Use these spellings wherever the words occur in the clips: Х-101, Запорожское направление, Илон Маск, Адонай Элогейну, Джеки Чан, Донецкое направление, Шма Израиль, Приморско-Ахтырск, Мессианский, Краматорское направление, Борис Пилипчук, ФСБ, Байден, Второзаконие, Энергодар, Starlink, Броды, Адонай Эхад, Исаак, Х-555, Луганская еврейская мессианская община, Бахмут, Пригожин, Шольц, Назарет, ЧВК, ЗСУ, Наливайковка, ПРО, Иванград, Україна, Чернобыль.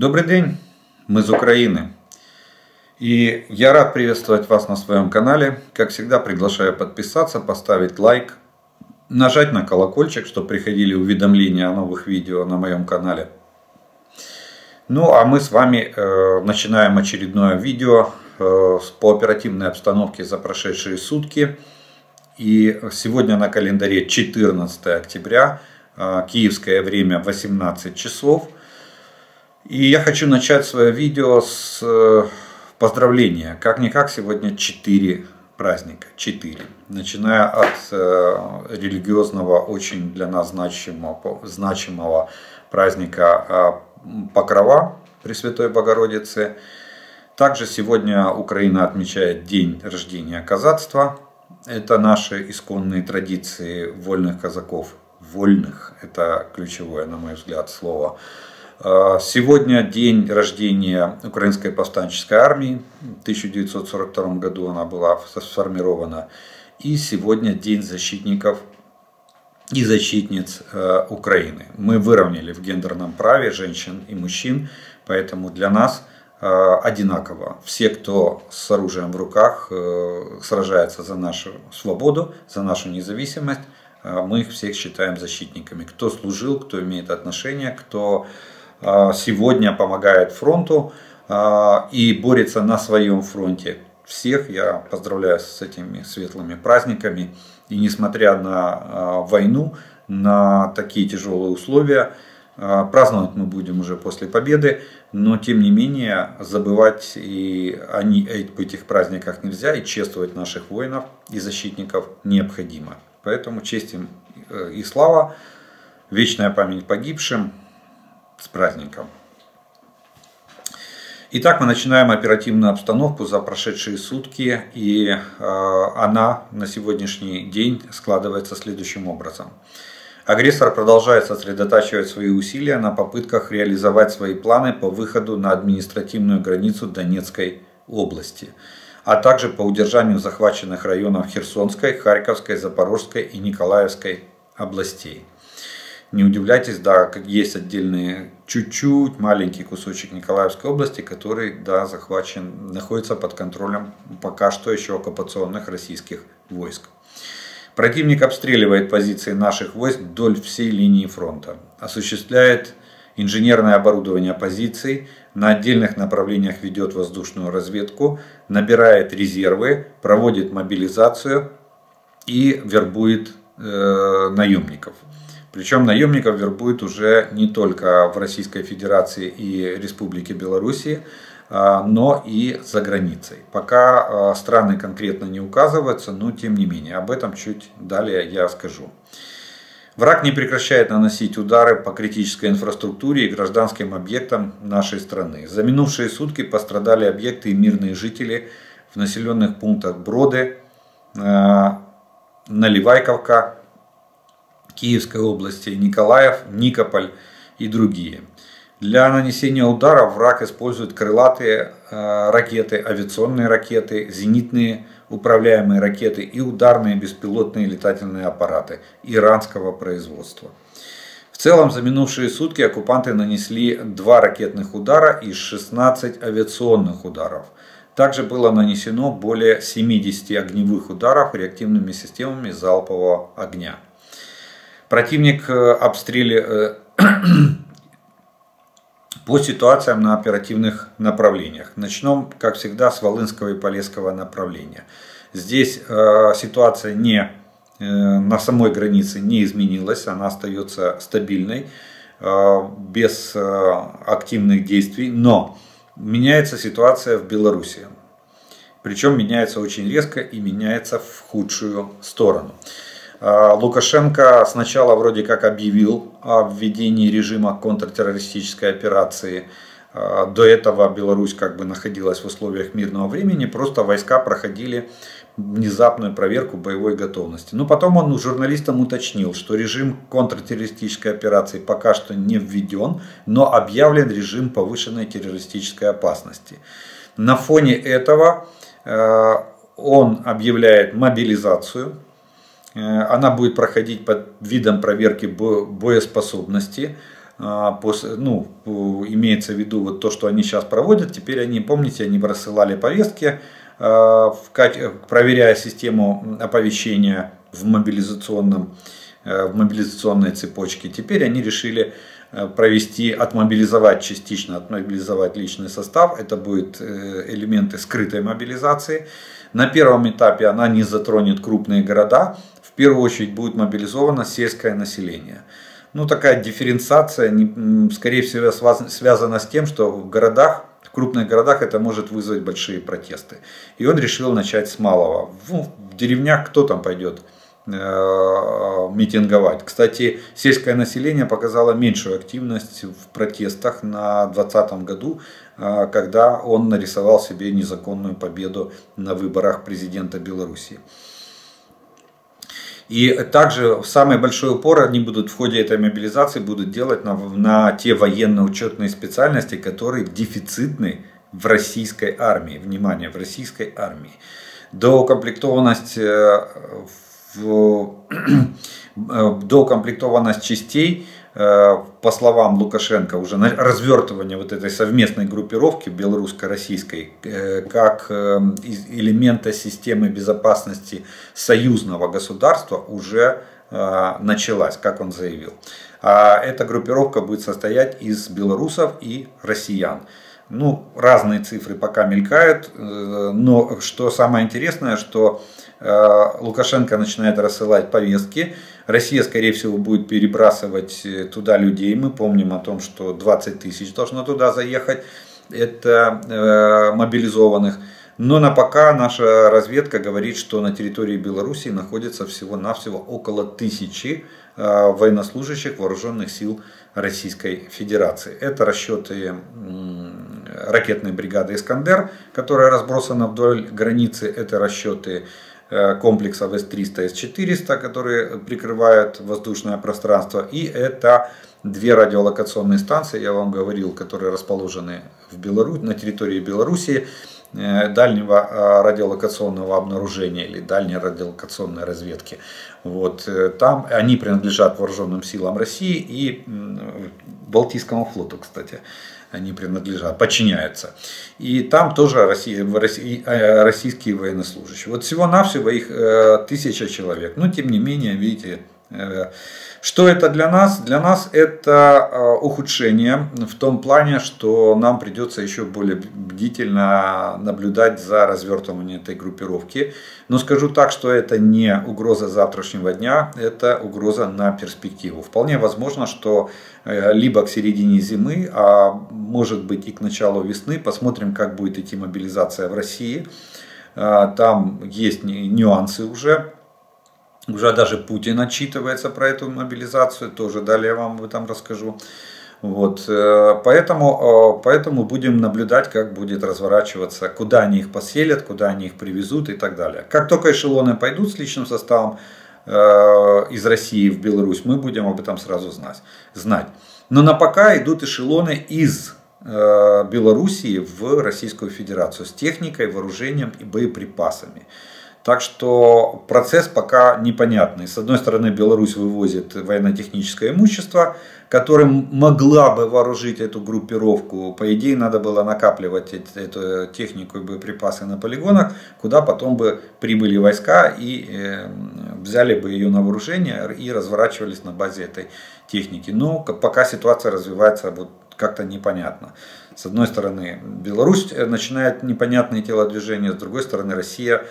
Добрый день, мы из Украины. И я рад приветствовать вас на своем канале. Как всегда, приглашаю подписаться, поставить лайк, нажать на колокольчик, чтобы приходили уведомления о новых видео на моем канале. Ну а мы с вами начинаем очередное видео по оперативной обстановке за прошедшие сутки. И сегодня на календаре 14 октября, киевское время 18 часов. И я хочу начать свое видео с поздравления. Как-никак сегодня 4 праздника. 4. Начиная от религиозного, очень для нас значимого праздника Покрова Пресвятой Богородицы. Также сегодня Украина отмечает день рождения казацтва. Это наши исконные традиции вольных казаков. Вольных – это ключевое, на мой взгляд, слово. Сегодня день рождения Украинской повстанческой армии. В 1942 году она была сформирована. И сегодня день защитников и защитниц Украины. Мы выровняли в гендерном праве женщин и мужчин, поэтому для нас одинаково. Все, кто с оружием в руках сражается за нашу свободу, за нашу независимость, мы их всех считаем защитниками. Кто служил, кто имеет отношение, кто сегодня помогает фронту и борется на своем фронте. Всех я поздравляю с этими светлыми праздниками. И несмотря на войну, на такие тяжелые условия, праздновать мы будем уже после победы, но тем не менее забывать и об этих праздниках нельзя, и чествовать наших воинов и защитников необходимо. Поэтому честь им и слава, вечная память погибшим. С праздником. Итак, мы начинаем оперативную обстановку за прошедшие сутки, и она на сегодняшний день складывается следующим образом. Агрессор продолжает сосредотачивать свои усилия на попытках реализовать свои планы по выходу на административную границу Донецкой области, а также по удержанию захваченных районов Херсонской, Харьковской, Запорожской и Николаевской областей. Не удивляйтесь, да, как есть отдельные, чуть-чуть маленький кусочек Николаевской области, который, да, захвачен, находится под контролем пока что еще оккупационных российских войск. Противник обстреливает позиции наших войск вдоль всей линии фронта, осуществляет инженерное оборудование позиций, на отдельных направлениях ведет воздушную разведку, набирает резервы, проводит мобилизацию и вербует наемников. Причем наемников вербуют уже не только в Российской Федерации и Республике Беларуси, но и за границей. Пока страны конкретно не указываются, но тем не менее, об этом чуть далее я скажу. Враг не прекращает наносить удары по критической инфраструктуре и гражданским объектам нашей страны. За минувшие сутки пострадали объекты и мирные жители в населенных пунктах Броды, Наливайковка, Киевской области, Николаев, Никополь и другие. Для нанесения удара враг использует крылатые ракеты, авиационные ракеты, зенитные управляемые ракеты и ударные беспилотные летательные аппараты иранского производства. В целом за минувшие сутки оккупанты нанесли 2 ракетных удара и 16 авиационных ударов. Также было нанесено более 70 огневых ударов реактивными системами залпового огня. Противник по ситуациям на оперативных направлениях. Начнем, как всегда, с Волынского и Полесского направления. Здесь ситуация на самой границе не изменилась, она остается стабильной, без активных действий, но меняется ситуация в Беларуси. Причем меняется очень резко и меняется в худшую сторону. Лукашенко сначала вроде как объявил о введении режима контртеррористической операции. До этого Беларусь как бы находилась в условиях мирного времени, просто войска проходили внезапную проверку боевой готовности. Но потом он журналистам уточнил, что режим контртеррористической операции пока что не введен, но объявлен режим повышенной террористической опасности. На фоне этого он объявляет мобилизацию. Она будет проходить под видом проверки боеспособности. ну, имеется в виду вот то, что они сейчас проводят, теперь они, помните, они рассылали повестки, проверяя систему оповещения в мобилизационной цепочке. Теперь они решили провести, отмобилизовать частично, отмобилизовать личный состав. Это будут элементы скрытой мобилизации. На первом этапе она не затронет крупные города. В первую очередь будет мобилизовано сельское население. Ну, такая дифференциация, скорее всего, связана с тем, что в городах, в крупных городах это может вызвать большие протесты. И он решил начать с малого. В деревнях кто там пойдет митинговать? Кстати, сельское население показало меньшую активность в протестах на 2020 году, когда он нарисовал себе незаконную победу на выборах президента Беларуси. И также самый большой упор они будут в ходе этой мобилизации будут делать на те военно-учетные специальности, которые дефицитны в российской армии. Внимание, в российской армии. Доукомплектованность частей, по словам Лукашенко, уже на развертывание вот этой совместной группировки белорусско-российской как элемента системы безопасности союзного государства уже началась, как он заявил. А эта группировка будет состоять из белорусов и россиян. Ну, разные цифры пока мелькают, но что самое интересное, что Лукашенко начинает рассылать повестки. Россия, скорее всего, будет перебрасывать туда людей. Мы помним о том, что 20 тысяч должно туда заехать, это мобилизованных. Но на пока наша разведка говорит, что на территории Беларуси находится всего-навсего около 1000 военнослужащих вооруженных сил Российской Федерации. Это расчеты ракетной бригады «Искандер», которая разбросана вдоль границы. Это расчеты комплексов С-300 и С-400, которые прикрывают воздушное пространство. И это две радиолокационные станции, я вам говорил, которые расположены в на территории Беларуси дальнего радиолокационного обнаружения или дальней радиолокационной разведки. Вот, там они принадлежат вооруженным силам России и Балтийскому флоту, кстати. Они принадлежат, подчиняются. И там тоже российские военнослужащие. Вот всего-навсего их 1000 человек. Но тем не менее, видите, что это для нас? Для нас это ухудшение в том плане, что нам придется еще более бдительно наблюдать за развертыванием этой группировки. Но скажу так, что это не угроза завтрашнего дня, это угроза на перспективу. Вполне возможно, что либо к середине зимы, а может быть и к началу весны, посмотрим, как будет идти мобилизация в России. Там есть нюансы уже. Уже даже Путин отчитывается про эту мобилизацию, тоже далее я вам об этом расскажу. Вот, поэтому будем наблюдать, как будет разворачиваться, куда они их поселят, куда они их привезут и так далее. Как только эшелоны пойдут с личным составом из России в Беларусь, мы будем об этом сразу знать. Но на пока идут эшелоны из Белоруссии в Российскую Федерацию с техникой, вооружением и боеприпасами. Так что процесс пока непонятный. С одной стороны, Беларусь вывозит военно-техническое имущество, которым могла бы вооружить эту группировку. По идее, надо было накапливать эту технику и боеприпасы на полигонах, куда потом бы прибыли войска и взяли бы ее на вооружение и разворачивались на базе этой техники. Но пока ситуация развивается вот как-то непонятно. С одной стороны, Беларусь начинает непонятные телодвижения, с другой стороны, Россия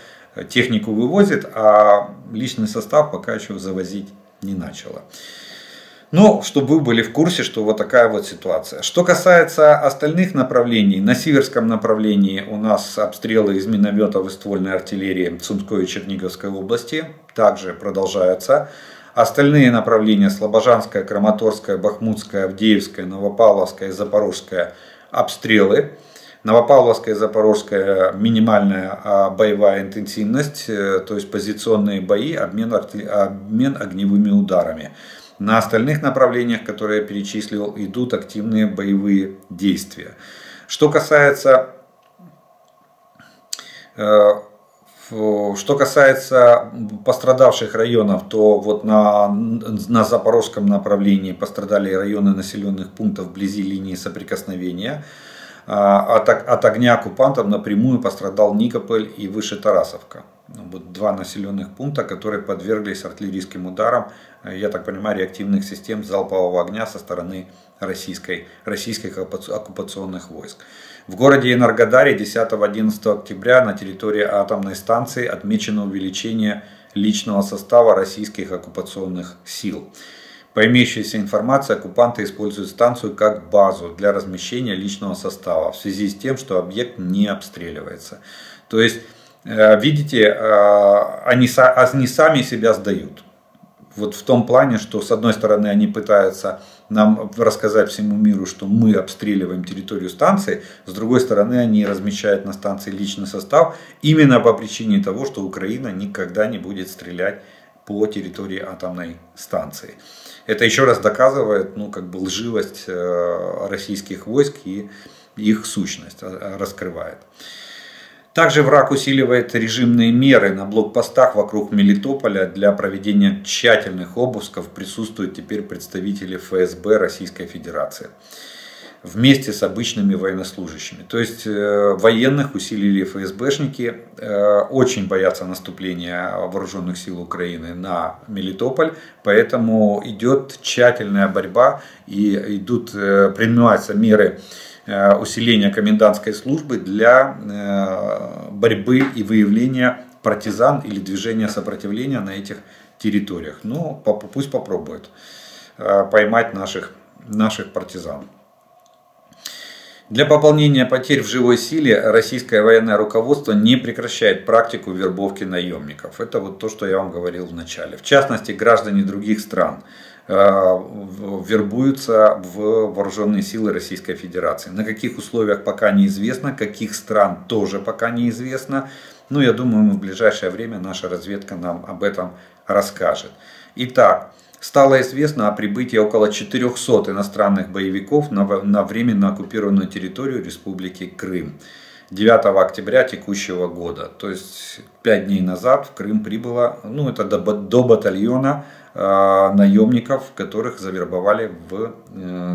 технику вывозит, а личный состав пока еще завозить не начала. Но чтобы вы были в курсе, что вот такая вот ситуация. Что касается остальных направлений, на Северском направлении у нас обстрелы из минометов и ствольной артиллерии в Сумской и Черниговской области также продолжаются. Остальные направления: Слобожанское, Краматорское, Бахмутское, Авдеевское, Новопавловское и Запорожское — обстрелы. Новопавловская и Запорожская — минимальная боевая интенсивность, то есть позиционные бои, обмен огневыми ударами. На остальных направлениях, которые я перечислил, идут активные боевые действия. Что касается Что касается пострадавших районов, то вот на Запорожском направлении пострадали районы населенных пунктов вблизи линии соприкосновения. От огня оккупантов напрямую пострадал Никополь и Выше Тарасовка. Вот два населенных пункта, которые подверглись артиллерийским ударам, я так понимаю, реактивных систем залпового огня со стороны российских оккупационных войск. В городе Энергодаре 10-11 октября на территории атомной станции отмечено увеличение личного состава российских оккупационных сил. По имеющейся информации, оккупанты используют станцию как базу для размещения личного состава в связи с тем, что объект не обстреливается. То есть, видите, они сами себя сдают. Вот в том плане, что с одной стороны они пытаются нам рассказать всему миру, что мы обстреливаем территорию станции, с другой стороны они размещают на станции личный состав именно по причине того, что Украина никогда не будет стрелять по территории атомной станции. Это еще раз доказывает, ну, как бы лживость российских войск и их сущность раскрывает. Также враг усиливает режимные меры на блокпостах вокруг Мелитополя. Для проведения тщательных обысков присутствуют теперь представители ФСБ Российской Федерации вместе с обычными военнослужащими. То есть военных усилили ФСБшники, очень боятся наступления вооруженных сил Украины на Мелитополь, поэтому идет тщательная борьба и принимаются меры усиления комендантской службы для борьбы и выявления партизан или движения сопротивления на этих территориях. Ну, пусть попробуют поймать наших партизан. Для пополнения потерь в живой силе российское военное руководство не прекращает практику вербовки наемников. Это вот то, что я вам говорил в начале. В частности, граждане других стран вербуются в вооруженные силы Российской Федерации. На каких условиях пока неизвестно, каких стран тоже пока неизвестно. Но я думаю, в ближайшее время наша разведка нам об этом расскажет. Итак, стало известно о прибытии около 400 иностранных боевиков на временно оккупированную территорию Республики Крым 9 октября текущего года. То есть 5 дней назад в Крым прибыло, ну это до батальона наемников, которых завербовали в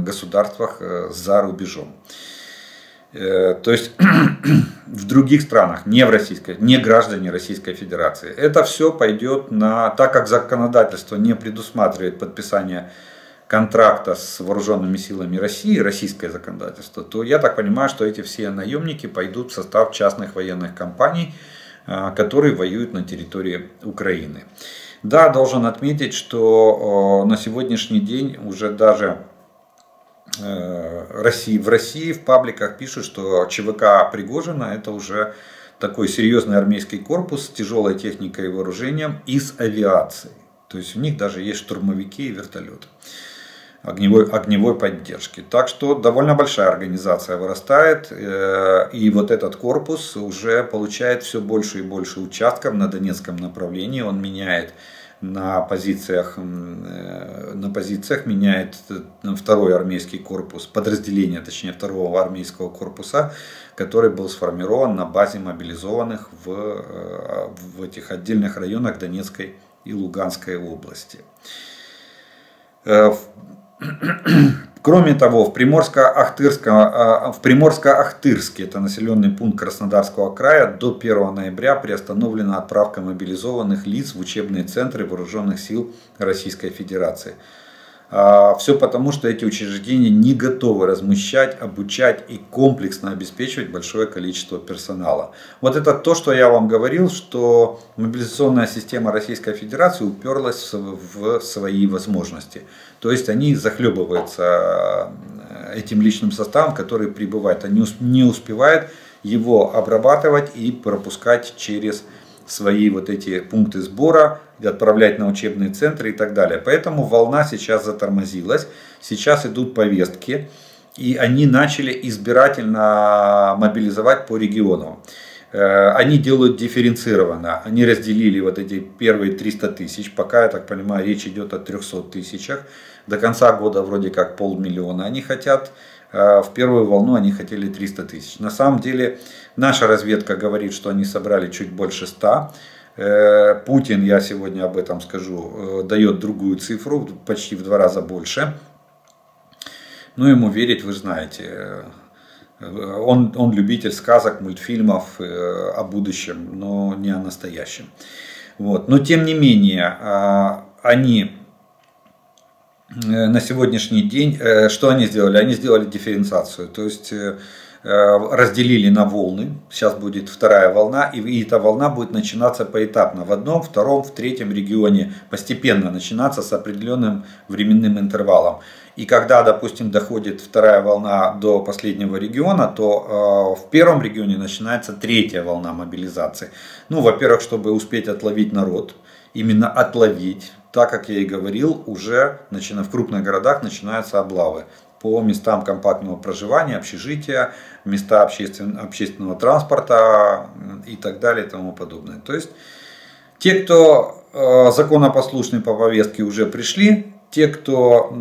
государствах за рубежом. То есть в других странах, не граждане Российской Федерации. Это все пойдет так как законодательство не предусматривает подписание контракта с вооруженными силами России, российское законодательство, то я так понимаю, что эти все наемники пойдут в состав частных военных компаний, которые воюют на территории Украины. Да, должен отметить, что на сегодняшний день уже даже в России в пабликах пишут, что ЧВК Пригожина это уже такой серьезный армейский корпус с тяжелой техникой и вооружением из авиации. То есть у них даже есть штурмовики и вертолеты огневой поддержки. Так что довольно большая организация вырастает. И вот этот корпус уже получает все больше и больше участков на Донецком направлении. Он меняет на позициях меняет второй армейский корпус, подразделение, точнее, второго армейского корпуса, который был сформирован на базе мобилизованных в этих отдельных районах Донецкой и Луганской области. Кроме того, в Приморско-Ахтырске, это населенный пункт Краснодарского края, до 1 ноября приостановлена отправка мобилизованных лиц в учебные центры вооруженных сил Российской Федерации. Все потому, что эти учреждения не готовы размещать, обучать и комплексно обеспечивать большое количество персонала. Вот это то, что я вам говорил, что мобилизационная система Российской Федерации уперлась в свои возможности. То есть они захлебываются этим личным составом, который прибывает. Они не успевают его обрабатывать и пропускать через свои вот эти пункты сбора, отправлять на учебные центры и так далее. Поэтому волна сейчас затормозилась, сейчас идут повестки, и они начали избирательно мобилизовать по регионам. Они делают дифференцированно, они разделили вот эти первые 300 тысяч, пока, я так понимаю, речь идет о 300 тысячах, до конца года вроде как 500 000 они хотят в первую волну они хотели 300 тысяч. На самом деле наша разведка говорит, что они собрали чуть больше 100. Путин, я сегодня об этом скажу, дает другую цифру, почти в 2 раза больше. Но ему верить, вы знаете, он любитель сказок, мультфильмов о будущем, но не о настоящем. Вот. Но тем не менее, они на сегодняшний день, что они сделали? Они сделали дифференциацию, то есть разделили на волны. Сейчас будет 2-я волна, и эта волна будет начинаться поэтапно в 1., 2., 3 регионе, постепенно начинаться с определенным временным интервалом. И когда, допустим, доходит 2-я волна до последнего региона, то в 1-м регионе начинается 3-я волна мобилизации. Ну, во-первых, чтобы успеть отловить народ, именно отловить, так как я и говорил, уже в крупных городах начинаются облавы по местам компактного проживания, общежития, места общественного транспорта и так далее и тому подобное. То есть те, кто законопослушный по повестке, уже пришли. Те, кто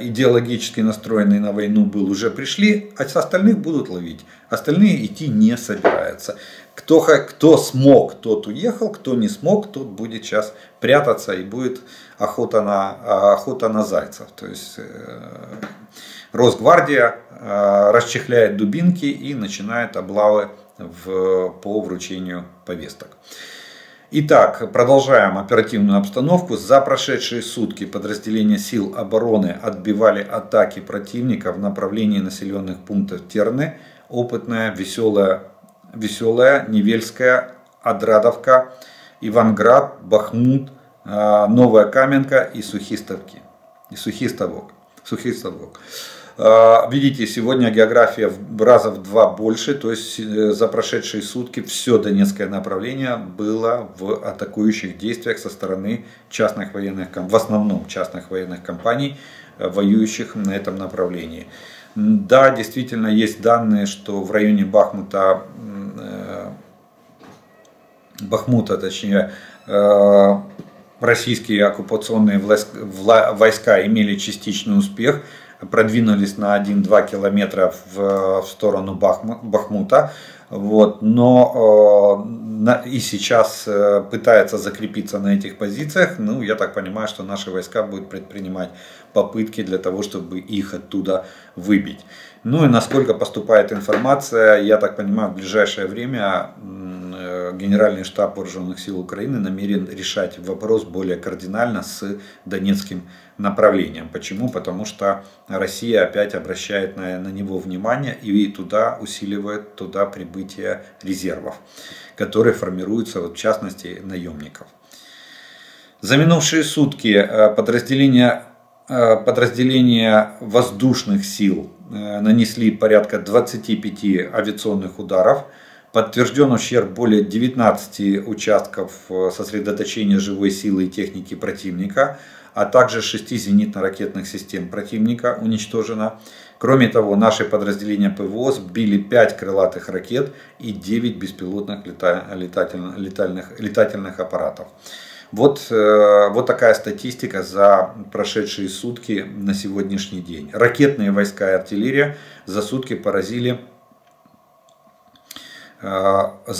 идеологически настроенный на войну был, уже пришли, а остальных будут ловить. Остальные идти не собираются. Кто смог, тот уехал, кто не смог, тот будет сейчас прятаться, и будет охота на зайцев. То есть Росгвардия расчехляет дубинки и начинает облавы по вручению повесток. Итак, продолжаем оперативную обстановку. За прошедшие сутки подразделения сил обороны отбивали атаки противника в направлении населенных пунктов Терны, Опытная, Веселая, Невельская, Адрадовка, Иванград, Бахмут, Новая Каменка и Сухі Ставки. Видите, сегодня география раза в 2 больше, то есть за прошедшие сутки все Донецкое направление было в атакующих действиях со стороны частных военных, в основном частных военных компаний, воюющих на этом направлении. Да, действительно есть данные, что в районе Бахмута, российские оккупационные войска имели частичный успех. Продвинулись на 1-2 километра в сторону Бахмута. Вот. Но и сейчас пытается закрепиться на этих позициях. Ну, я так понимаю, что наши войска будут предпринимать попытки для того, чтобы их оттуда выбить. Ну и насколько поступает информация, я так понимаю, в ближайшее время Генеральный штаб Вооруженных сил Украины намерен решать вопрос более кардинально с Донецким направлением. Почему? Потому что Россия опять обращает на него внимание и туда усиливает прибытие резервов, которые формируются, в частности, наемников. За минувшие сутки подразделения воздушных сил нанесли порядка 25 авиационных ударов. Подтвержден ущерб более 19 участков сосредоточения живой силы и техники противника, а также 6 зенитно-ракетных систем противника уничтожено. Кроме того, наши подразделения ПВО сбили 5 крылатых ракет и 9 беспилотных летательных аппаратов. Вот такая статистика за прошедшие сутки на сегодняшний день. Ракетные войска и артиллерия за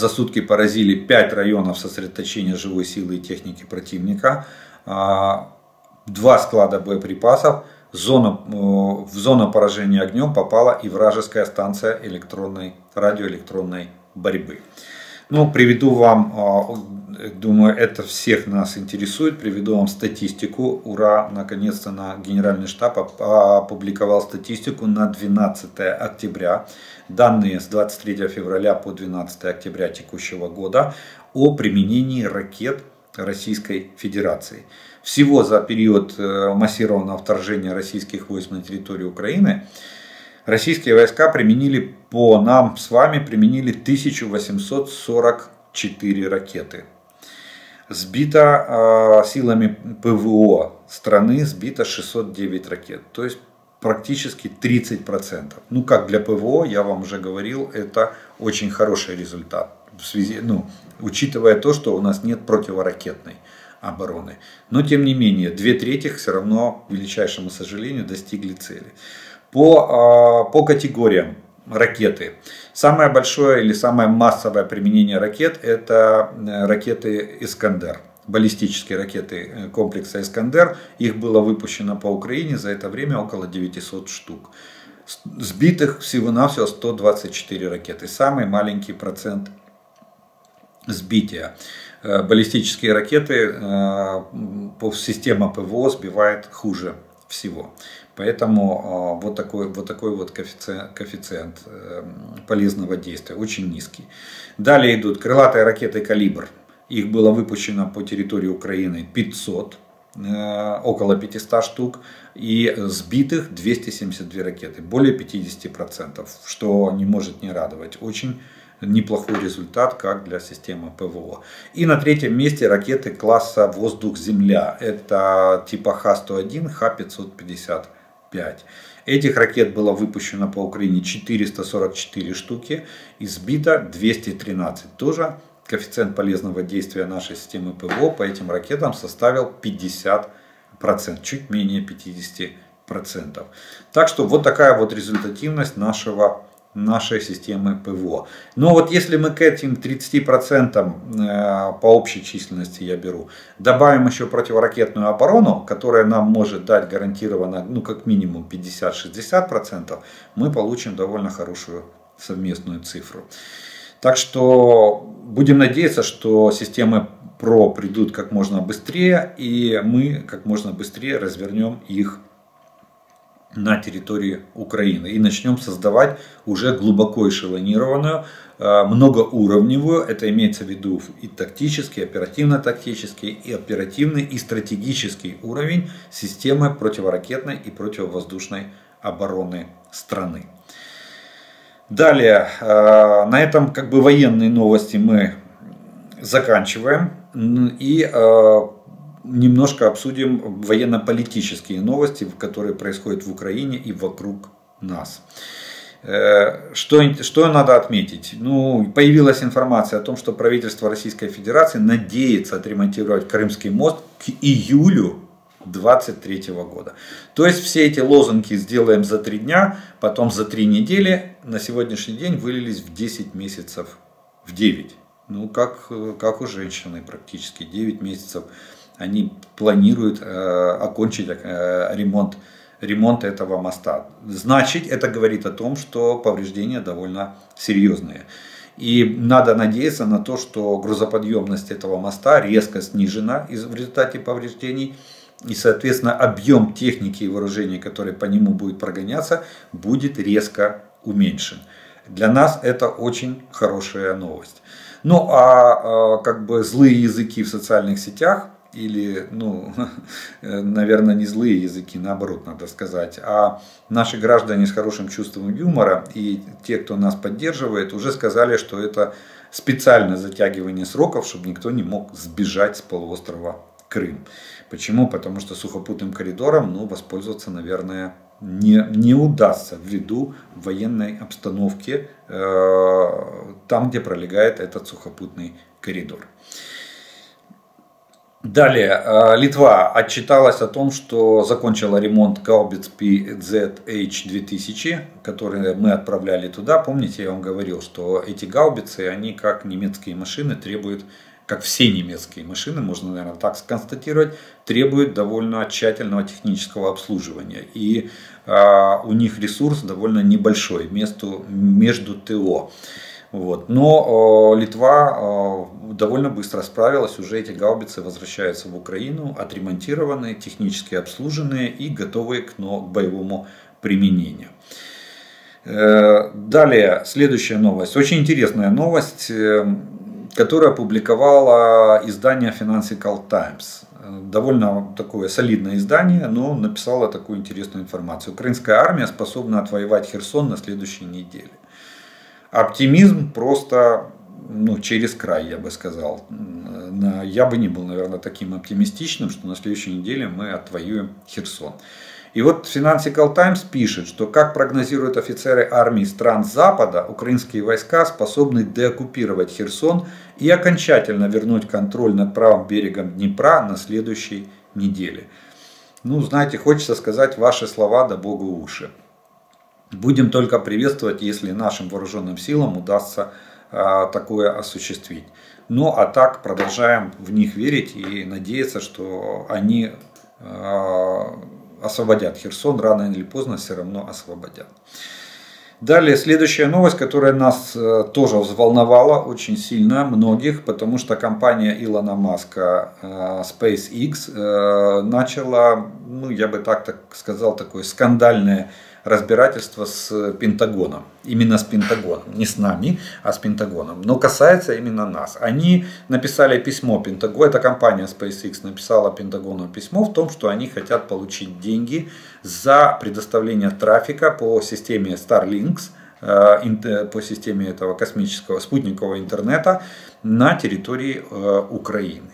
сутки поразили 5 районов сосредоточения живой силы и техники противника, 2 склада боеприпасов, в зону поражения огнем попала и вражеская станция радиоэлектронной борьбы. Ну, приведу вам, думаю, это всех нас интересует, приведу вам статистику. Ура, наконец-то Генеральный штаб опубликовал статистику на 12 октября. Данные с 23 февраля по 12 октября текущего года о применении ракет Российской Федерации. Всего за период массированного вторжения российских войск на территорию Украины российские войска применили, по нам с вами, применили 1844 ракеты. Сбито силами ПВО страны, сбито 609 ракет, то есть практически 30%. Ну, как для ПВО, я вам уже говорил, это очень хороший результат. Учитывая то, что у нас нет противоракетной обороны. Но тем не менее, 2/3 все равно, к величайшему сожалению, достигли цели. по категориям ракеты. Самое большое или самое массовое применение ракет – это ракеты «Искандер». Баллистические ракеты комплекса «Искандер». Их было выпущено по Украине за это время около 900 штук. Сбитых всего-навсего 124 ракеты. Самый маленький процент сбития. Баллистические ракеты система ПВО сбивает хуже всего. Поэтому вот такой коэффициент полезного действия очень низкий. Далее идут крылатые ракеты «Калибр». Их было выпущено по территории Украины около 500 штук, и сбитых 272 ракеты, более 50%, что не может не радовать. Очень неплохой результат как для системы ПВО. И на третьем месте ракеты класса воздух-земля. Это типа Х-101, Х-555. Этих ракет было выпущено по Украине 444 штуки и сбито 213. Тоже коэффициент полезного действия нашей системы ПВО по этим ракетам составил 50%, чуть менее 50%. Так что вот такая вот результативность нашей системы ПВО. Но вот если мы к этим 30% по общей численности я беру, добавим еще противоракетную оборону, которая нам может дать гарантированно, ну как минимум 50-60%, мы получим довольно хорошую совместную цифру. Так что будем надеяться, что системы ПРО придут как можно быстрее, и мы как можно быстрее развернем их на территории Украины и начнем создавать уже глубоко эшелонированную, многоуровневую, это имеется в виду и тактический, оперативно-тактический, и оперативный, и стратегический уровень системы противоракетной и противовоздушной обороны страны. Далее, на этом как бы военные новости мы заканчиваем и немножко обсудим военно-политические новости, которые происходят в Украине и вокруг нас. Что надо отметить? Ну, появилась информация о том, что правительство Российской Федерации надеется отремонтировать Крымский мост к июлю 2023 года. То есть все эти лозунги «сделаем за 3 дня», потом «за 3 недели» на сегодняшний день вылились в 10 месяцев, в 9. Ну, как у женщины практически, 9 месяцев они планируют окончить ремонт этого моста. Значит, это говорит о том, что повреждения довольно серьезные. И надо надеяться на то, что грузоподъемность этого моста резко снижена в результате повреждений. И, соответственно, объем техники и вооружений, которые по нему будет прогоняться, будет резко уменьшен. Для нас это очень хорошая новость. Ну, а как бы злые языки в социальных сетях, или, ну, наверное, не злые языки, наоборот, надо сказать, а наши граждане с хорошим чувством юмора и те, кто нас поддерживает, уже сказали, что это специальное затягивание сроков, чтобы никто не мог сбежать с полуострова Крым. Почему? Потому что сухопутным коридором, ну, воспользоваться, наверное, не удастся ввиду военной обстановки там, где пролегает этот сухопутный коридор. Далее, Литва отчиталась о том, что закончила ремонт гаубиц PZH-2000, которые мы отправляли туда. Помните, я вам говорил, что эти гаубицы, они как немецкие машины требуют, как все немецкие машины, можно, наверное, так сконстатировать, требуют довольно тщательного технического обслуживания. И у них ресурс довольно небольшой между ТО. Вот. Но Литва довольно быстро справилась, уже эти гаубицы возвращаются в Украину, отремонтированные, технически обслуженные и готовые к боевому применению. Далее, следующая новость. Очень интересная новость, которую опубликовало издание Financial Times. Довольно такое солидное издание, но написало такую интересную информацию. Украинская армия способна отвоевать Херсон на следующей неделе. Оптимизм просто, ну, через край, я бы сказал. Я бы не был, наверное, таким оптимистичным, что на следующей неделе мы отвоюем Херсон. И вот Financial Times пишет, что, как прогнозируют офицеры армии стран Запада, украинские войска способны деоккупировать Херсон и окончательно вернуть контроль над правым берегом Днепра на следующей неделе. Ну, знаете, хочется сказать: ваши слова да богу уши. Будем только приветствовать, если нашим вооруженным силам удастся такое осуществить. Ну а так продолжаем в них верить и надеяться, что они освободят Херсон, рано или поздно все равно освободят. Далее, следующая новость, которая нас тоже взволновала очень сильно многих, потому что компания Илона Маска SpaceX начала, ну я бы так сказал, такое скандальное разбирательство с Пентагоном. Именно с Пентагоном, не с нами, а с Пентагоном. Но касается именно нас. Они написали письмо Пентагону, эта компания SpaceX написала Пентагону письмо в том, что они хотят получить деньги за предоставление трафика по системе Starlink, по системе этого космического спутникового интернета на территории Украины.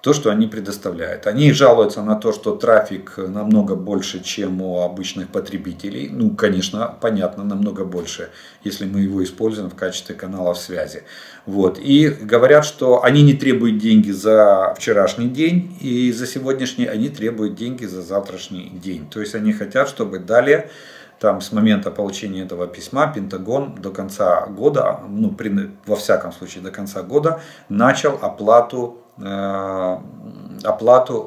То, что они предоставляют. Они жалуются на то, что трафик намного больше, чем у обычных потребителей. Ну, конечно, понятно, намного больше, если мы его используем в качестве каналов связи. Вот. И говорят, что они не требуют деньги за вчерашний день и за сегодняшний, они требуют деньги за завтрашний день. То есть они хотят, чтобы далее, там, с момента получения этого письма, Пентагон до конца года, ну, во всяком случае до конца года, начал оплату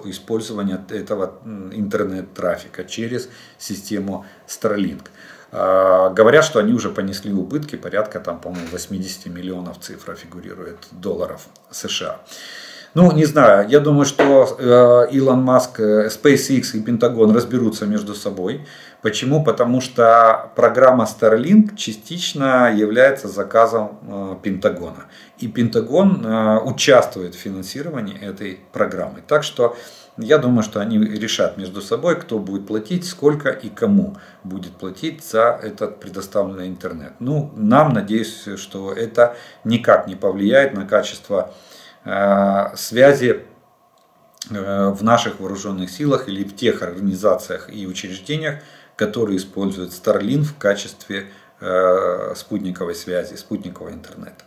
использования этого интернет-трафика через систему Starlink. Говорят, что они уже понесли убытки, порядка там, по-моему, 80 миллионов цифра фигурирует, долларов США. Ну, не знаю, я думаю, что Илон Маск, SpaceX и Пентагон разберутся между собой. Почему? Потому что программа Starlink частично является заказом Пентагона. И Пентагон участвует в финансировании этой программы. Так что я думаю, что они решат между собой, кто будет платить, сколько и кому будет платить за этот предоставленный интернет. Ну, нам, надеюсь, что это никак не повлияет на качество связи в наших вооруженных силах или в тех организациях и учреждениях, которые используют Starlink в качестве спутниковой связи, спутникового интернета.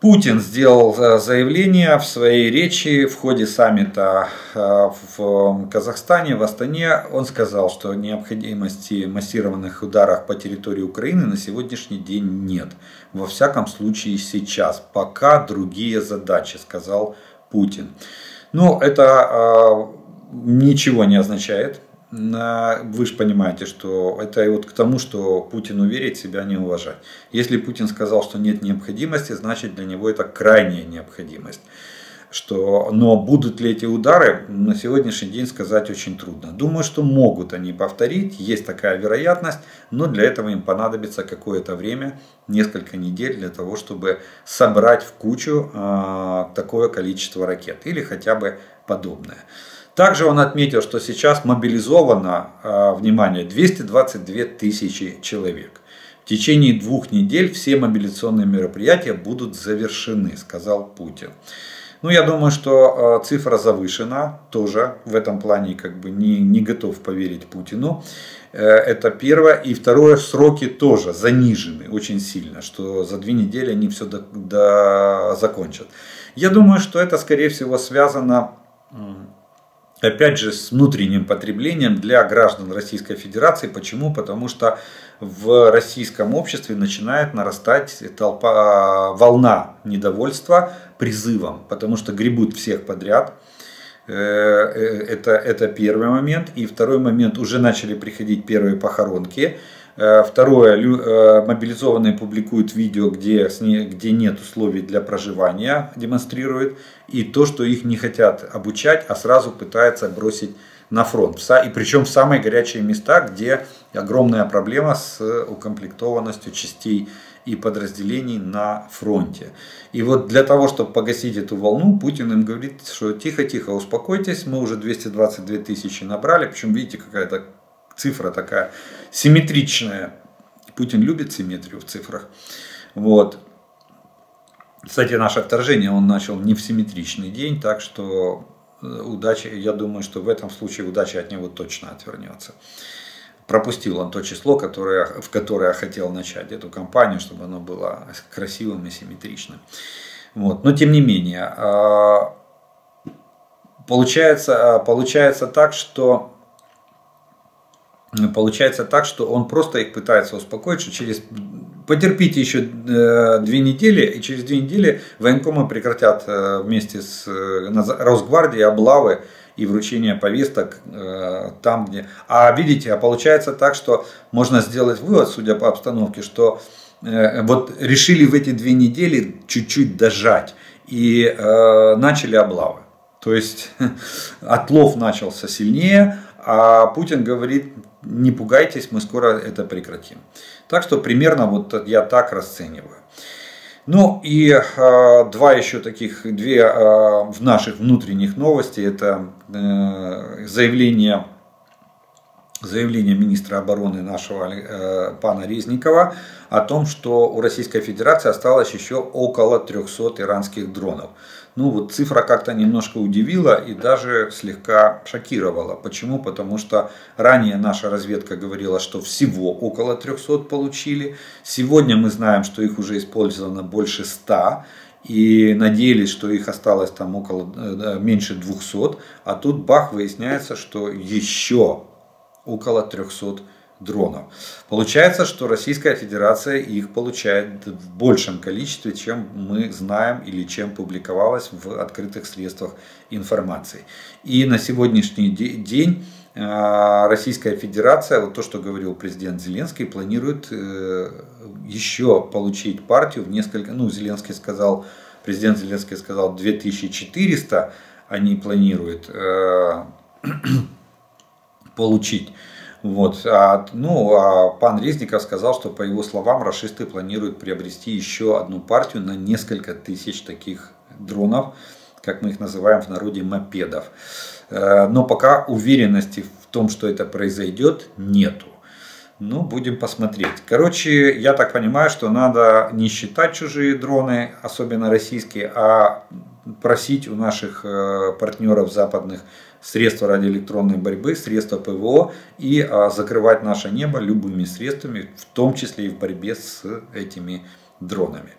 Путин сделал заявление в своей речи в ходе саммита в Казахстане, в Астане. Он сказал, что необходимости массированных ударов по территории Украины на сегодняшний день нет. Во всяком случае сейчас, пока другие задачи, сказал Путин. Но это ничего не означает. Вы же понимаете, что это и вот к тому, что Путину верить, себя не уважать. Если Путин сказал, что нет необходимости, значит для него это крайняя необходимость. Но будут ли эти удары, на сегодняшний день сказать очень трудно. Думаю, что могут они повторить, есть такая вероятность, но для этого им понадобится какое-то время, несколько недель, для того, чтобы собрать в кучу такое количество ракет или хотя бы подобное. Также он отметил, что сейчас мобилизовано, внимание, 222 тысячи человек. В течение 2 недель все мобилизационные мероприятия будут завершены, сказал Путин. Ну, я думаю, что цифра завышена, тоже в этом плане как бы не готов поверить Путину. Это первое. И второе, сроки тоже занижены очень сильно, что за 2 недели они все закончат. Я думаю, что это, скорее всего, связано, опять же, с внутренним потреблением для граждан Российской Федерации. Почему? Потому что в российском обществе начинает нарастать волна недовольства призывом, потому что гребут всех подряд. Это первый момент. И второй момент, уже начали приходить первые похоронки. Второе, мобилизованные публикуют видео, где нет условий для проживания, демонстрируют. И то, что их не хотят обучать, а сразу пытаются бросить на фронт. И причем в самые горячие места, где огромная проблема с укомплектованностью частей и подразделений на фронте. И вот для того, чтобы погасить эту волну, Путин им говорит, что тихо-тихо, успокойтесь, мы уже 222 тысячи набрали. Причем видите, какая-то цифра такая симметричная. Путин любит симметрию в цифрах. Вот. Кстати, наше вторжение он начал не в симметричный день, так что удача, я думаю, что в этом случае удача от него точно отвернется. Пропустил он то число, в которое хотел начать эту кампанию, чтобы оно было красивым и симметричным. Вот. Но тем не менее, получается так, что получается так, что он просто их пытается успокоить, что через... Потерпите еще 2 недели, и через 2 недели военкомы прекратят вместе с Росгвардией облавы и вручение повесток там, где... А видите, а получается так, что можно сделать вывод, судя по обстановке, что вот решили в эти 2 недели чуть-чуть дожать и начали облавы. То есть отлов начался сильнее, а Путин говорит: не пугайтесь, мы скоро это прекратим. Так что примерно вот я так расцениваю. Ну и две в наших внутренних новостей. Это заявление министра обороны нашего пана Резникова о том, что у Российской Федерации осталось еще около 300 иранских дронов. Ну вот цифра как-то немножко удивила и даже слегка шокировала. Почему? Потому что ранее наша разведка говорила, что всего около 300 получили. Сегодня мы знаем, что их уже использовано больше 100. И надеялись, что их осталось там меньше 200. А тут бах, выясняется, что еще около 300 дронов. Получается, что Российская Федерация их получает в большем количестве, чем мы знаем или чем публиковалось в открытых средствах информации. И на сегодняшний день Российская Федерация, вот то, что говорил президент Зеленский, планирует еще получить партию в несколько, ну, президент Зеленский сказал 2400, они планируют получить. Вот. А пан Резников сказал, что, по его словам, рашисты планируют приобрести еще одну партию на несколько тысяч таких дронов, как мы их называем в народе, мопедов. Но пока уверенности в том, что это произойдет, нету. Ну, будем посмотреть. Короче, я так понимаю, что надо не считать чужие дроны, особенно российские, а просить у наших партнеров западных средства радиоэлектронной борьбы, средства ПВО и закрывать наше небо любыми средствами, в том числе и в борьбе с этими дронами.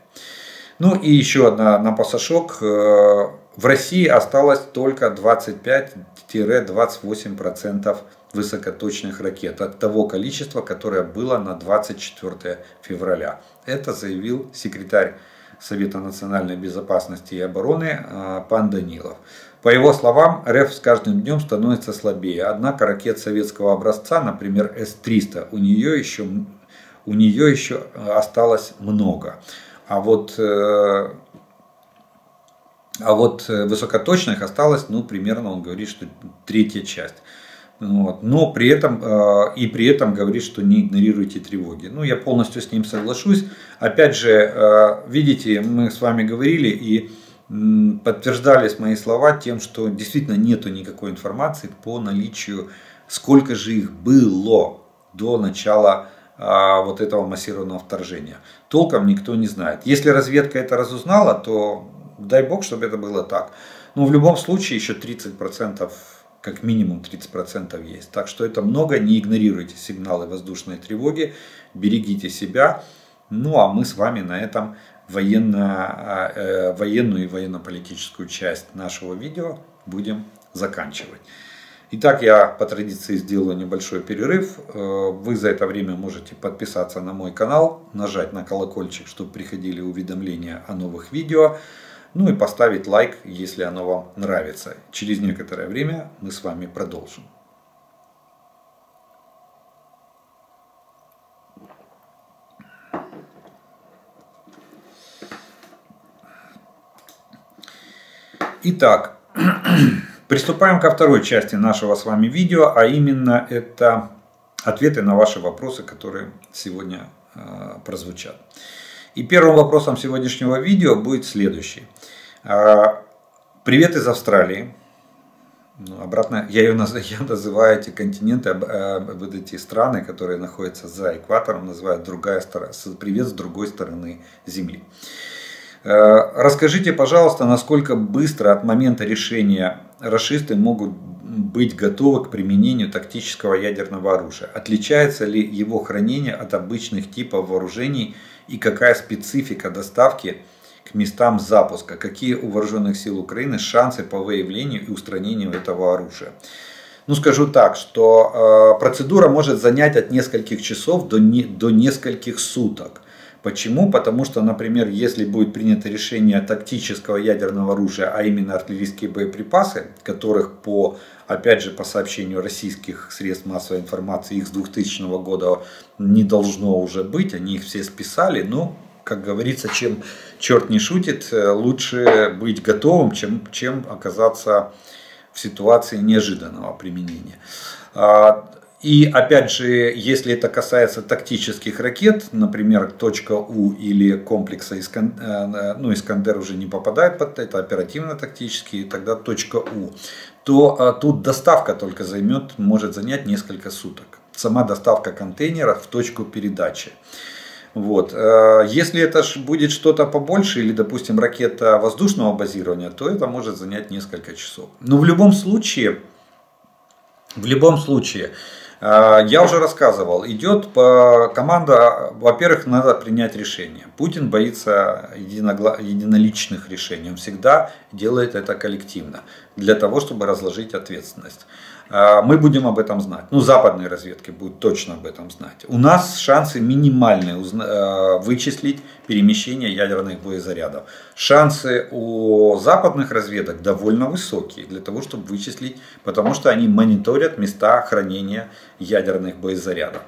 Ну и еще одна напасашок. В России осталось только 25-28% высокоточных ракет от того количества, которое было на 24 февраля. Это заявил секретарь Совета национальной безопасности и обороны пан Данилов. По его словам, РФ с каждым днем становится слабее. Однако ракет советского образца, например, С-300, у нее еще осталось много. А вот высокоточных осталось, ну, примерно, он говорит, что 1/3 часть. Вот. Но при этом говорит, что не игнорируйте тревоги. Ну, я полностью с ним соглашусь. Опять же, видите, мы с вами говорили и подтверждались мои слова тем, что действительно нету никакой информации по наличию, сколько же их было до начала вот этого массированного вторжения. Толком никто не знает. Если разведка это разузнала, то дай бог, чтобы это было так. Но в любом случае еще 30%, как минимум 30% есть. Так что это много. Не игнорируйте сигналы воздушной тревоги. Берегите себя. Ну а мы с вами на этом военную и военно-политическую часть нашего видео будем заканчивать. Итак, я по традиции сделаю небольшой перерыв. Вы за это время можете подписаться на мой канал, нажать на колокольчик, чтобы приходили уведомления о новых видео. Ну и поставить лайк, если оно вам нравится. Через некоторое время мы с вами продолжим. Итак, приступаем ко второй части нашего с вами видео, а именно это ответы на ваши вопросы, которые сегодня прозвучат. И первым вопросом сегодняшнего видео будет следующий. Привет из Австралии. Ну, обратно, я называю эти континенты, вот эти страны, которые находятся за экватором, называют привет с другой стороны Земли. Расскажите, пожалуйста, насколько быстро от момента решения рашисты могут быть готовы к применению тактического ядерного оружия? Отличается ли его хранение от обычных типов вооружений и какая специфика доставки к местам запуска? Какие у вооруженных сил Украины шансы по выявлению и устранению этого оружия? Ну, скажу так, что процедура может занять от нескольких часов до нескольких суток. Почему? Потому что, например, если будет принято решение тактического ядерного оружия, а именно артиллерийские боеприпасы, которых по, опять же, по сообщению российских средств массовой информации, их с 2000 года не должно уже быть, они их все списали, но, как говорится, чем черт не шутит, лучше быть готовым, чем оказаться в ситуации неожиданного применения. И опять же, если это касается тактических ракет, например, точка У или комплекса Искандер, ну, Искандер уже не попадает под это, оперативно-тактические, тогда точка У, то тут доставка только займет, может занять несколько суток. Сама доставка контейнера в точку передачи. Вот. Если это будет что-то побольше или, допустим, ракета воздушного базирования, то это может занять несколько часов. Но в любом случае, я уже рассказывал, идет команда, во-первых, надо принять решение. Путин боится единоличных решений, он всегда делает это коллективно, для того, чтобы разложить ответственность. Мы будем об этом знать, ну западные разведки будут точно об этом знать. У нас шансы минимальные вычислить перемещение ядерных боезарядов. Шансы у западных разведок довольно высокие для того, чтобы вычислить, потому что они мониторят места хранения ядерных боезарядов.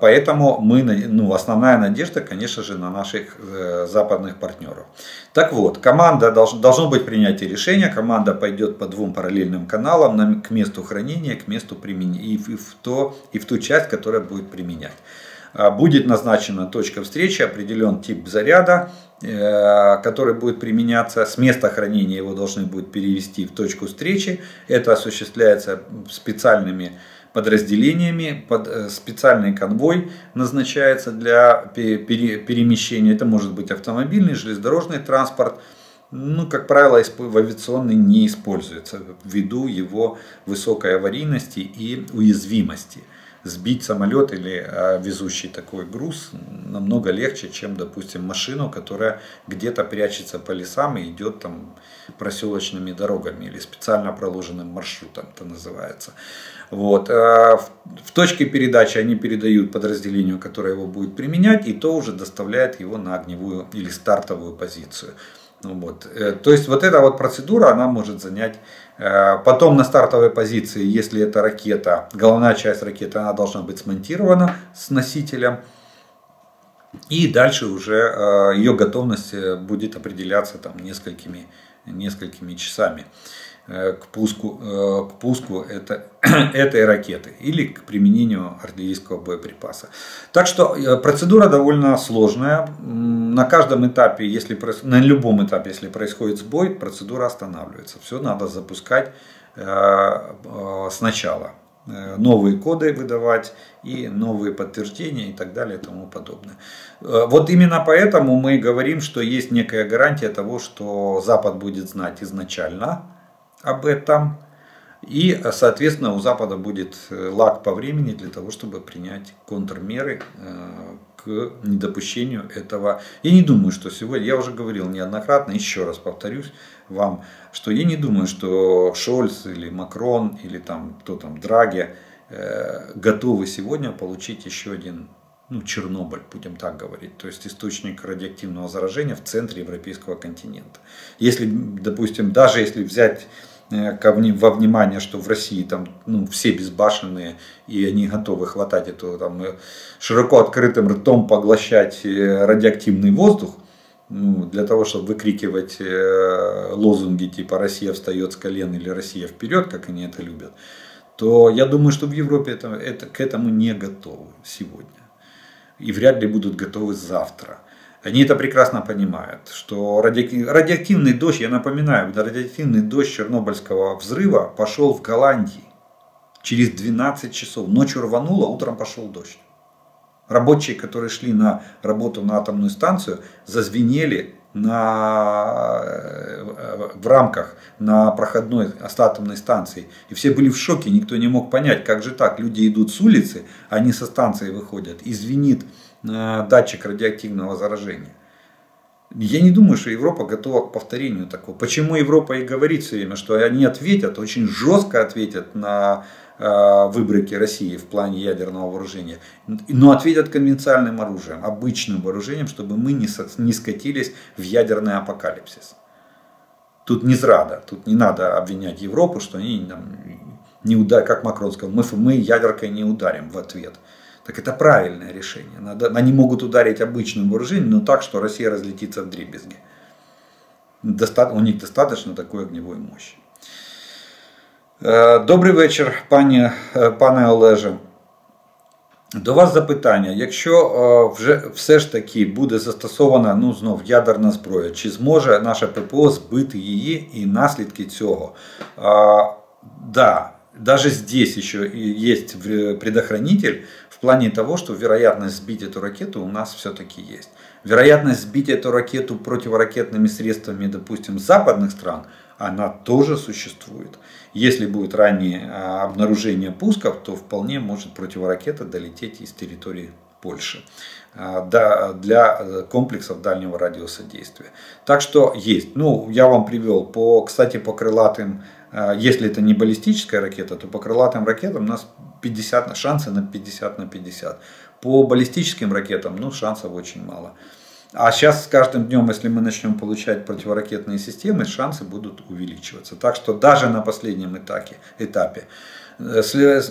Поэтому мы, ну, основная надежда, конечно же, на наших западных партнеров. Так вот, команда должно быть принятие решения, команда пойдет по двум параллельным каналам к месту хранения, к месту применения и в ту часть, которая будет применять. Будет назначена точка встречи, определен тип заряда, который будет применяться. С места хранения его должны будут перевести в точку встречи. Это осуществляется специальными подразделениями, специальный конвой назначается для перемещения. Это может быть автомобильный, железнодорожный транспорт. Ну, как правило, в авиационный не используется ввиду его высокой аварийности и уязвимости. Сбить самолет или везущий такой груз намного легче, чем, допустим, машину, которая где-то прячется по лесам и идет там проселочными дорогами или специально проложенным маршрутом, это называется. Вот. В точке передачи они передают подразделению, которое его будет применять, и то уже доставляет его на огневую или стартовую позицию. Вот. То есть вот эта вот процедура, она может занять. Потом на стартовой позиции, если это ракета, головная часть ракеты, она должна быть смонтирована с носителем. И дальше уже ее готовность будет определяться там несколькими часами к пуску этой ракеты или к применению артиллерийского боеприпаса. Так что процедура довольно сложная. На каждом этапе, на любом этапе, если происходит сбой, процедура останавливается. Все надо запускать сначала. Новые коды выдавать и новые подтверждения и так далее и тому подобное. Вот именно поэтому мы говорим, что есть некая гарантия того, что Запад будет знать изначально об этом, и, соответственно, у Запада будет лаг по времени для того, чтобы принять контрмеры к недопущению этого. Я не думаю, что сегодня, я уже говорил неоднократно, еще раз повторюсь вам, что я не думаю, что Шольц или Макрон или там кто там Драги готовы сегодня получить еще один, ну, Чернобыль, будем так говорить, то есть источник радиоактивного заражения в центре европейского континента. Если, допустим, даже если взять во внимание, что в России там, ну, все безбашенные и они готовы хватать эту там, широко открытым ртом поглощать радиоактивный воздух, ну, для того, чтобы выкрикивать лозунги типа «Россия встает с колен» или «Россия вперед», как они это любят, то я думаю, что в Европе к этому не готовы сегодня. И вряд ли будут готовы завтра. Они это прекрасно понимают, что радиоактивный дождь, я напоминаю, радиоактивный дождь чернобыльского взрыва пошел в Голландии через 12 часов. Ночью рвануло, утром пошел дождь. Рабочие, которые шли на работу на атомную станцию, зазвенели в рамках на проходной с атомной станции. И все были в шоке, никто не мог понять, как же так, люди идут с улицы, они со станции выходят, и звенит датчик радиоактивного заражения. Я не думаю, что Европа готова к повторению такого. Почему Европа и говорит все время, что они ответят, очень жестко ответят на выбрыки России в плане ядерного вооружения, но ответят конвенциальным оружием, обычным вооружением, чтобы мы не скатились в ядерный апокалипсис. Тут не зрада, тут не надо обвинять Европу, что они не ударят, как Макрон сказал, мы ядеркой не ударим в ответ. Так это правильное решение. Они могут ударить обычным вооружением, но так, что Россия разлетится вдребезги. У них достаточно такой огневой мощи. Добрий вечір, пане Олеже. До вас запитання. Якщо вже все ж таки буде застосована, ну, знов ядерна зброя, чи зможе наше ППО збити її і наслідки цього? Да, даже здесь еще есть предохранитель в плане того, что вероятность сбить эту ракету у нас все-таки есть. Вероятность сбить эту ракету противоракетными средствами, допустим, западных стран, она тоже существует. Если будет раннее обнаружение пусков, то вполне может противоракета долететь из территории Польши для комплексов дальнего радиуса действия. Так что есть. Ну, я вам привел, кстати, по крылатым, если это не баллистическая ракета, то по крылатым ракетам у нас 50, шансы на 50 на 50. По баллистическим ракетам, ну, шансов очень мало. А сейчас с каждым днем, если мы начнем получать противоракетные системы, шансы будут увеличиваться. Так что даже на последнем этапе.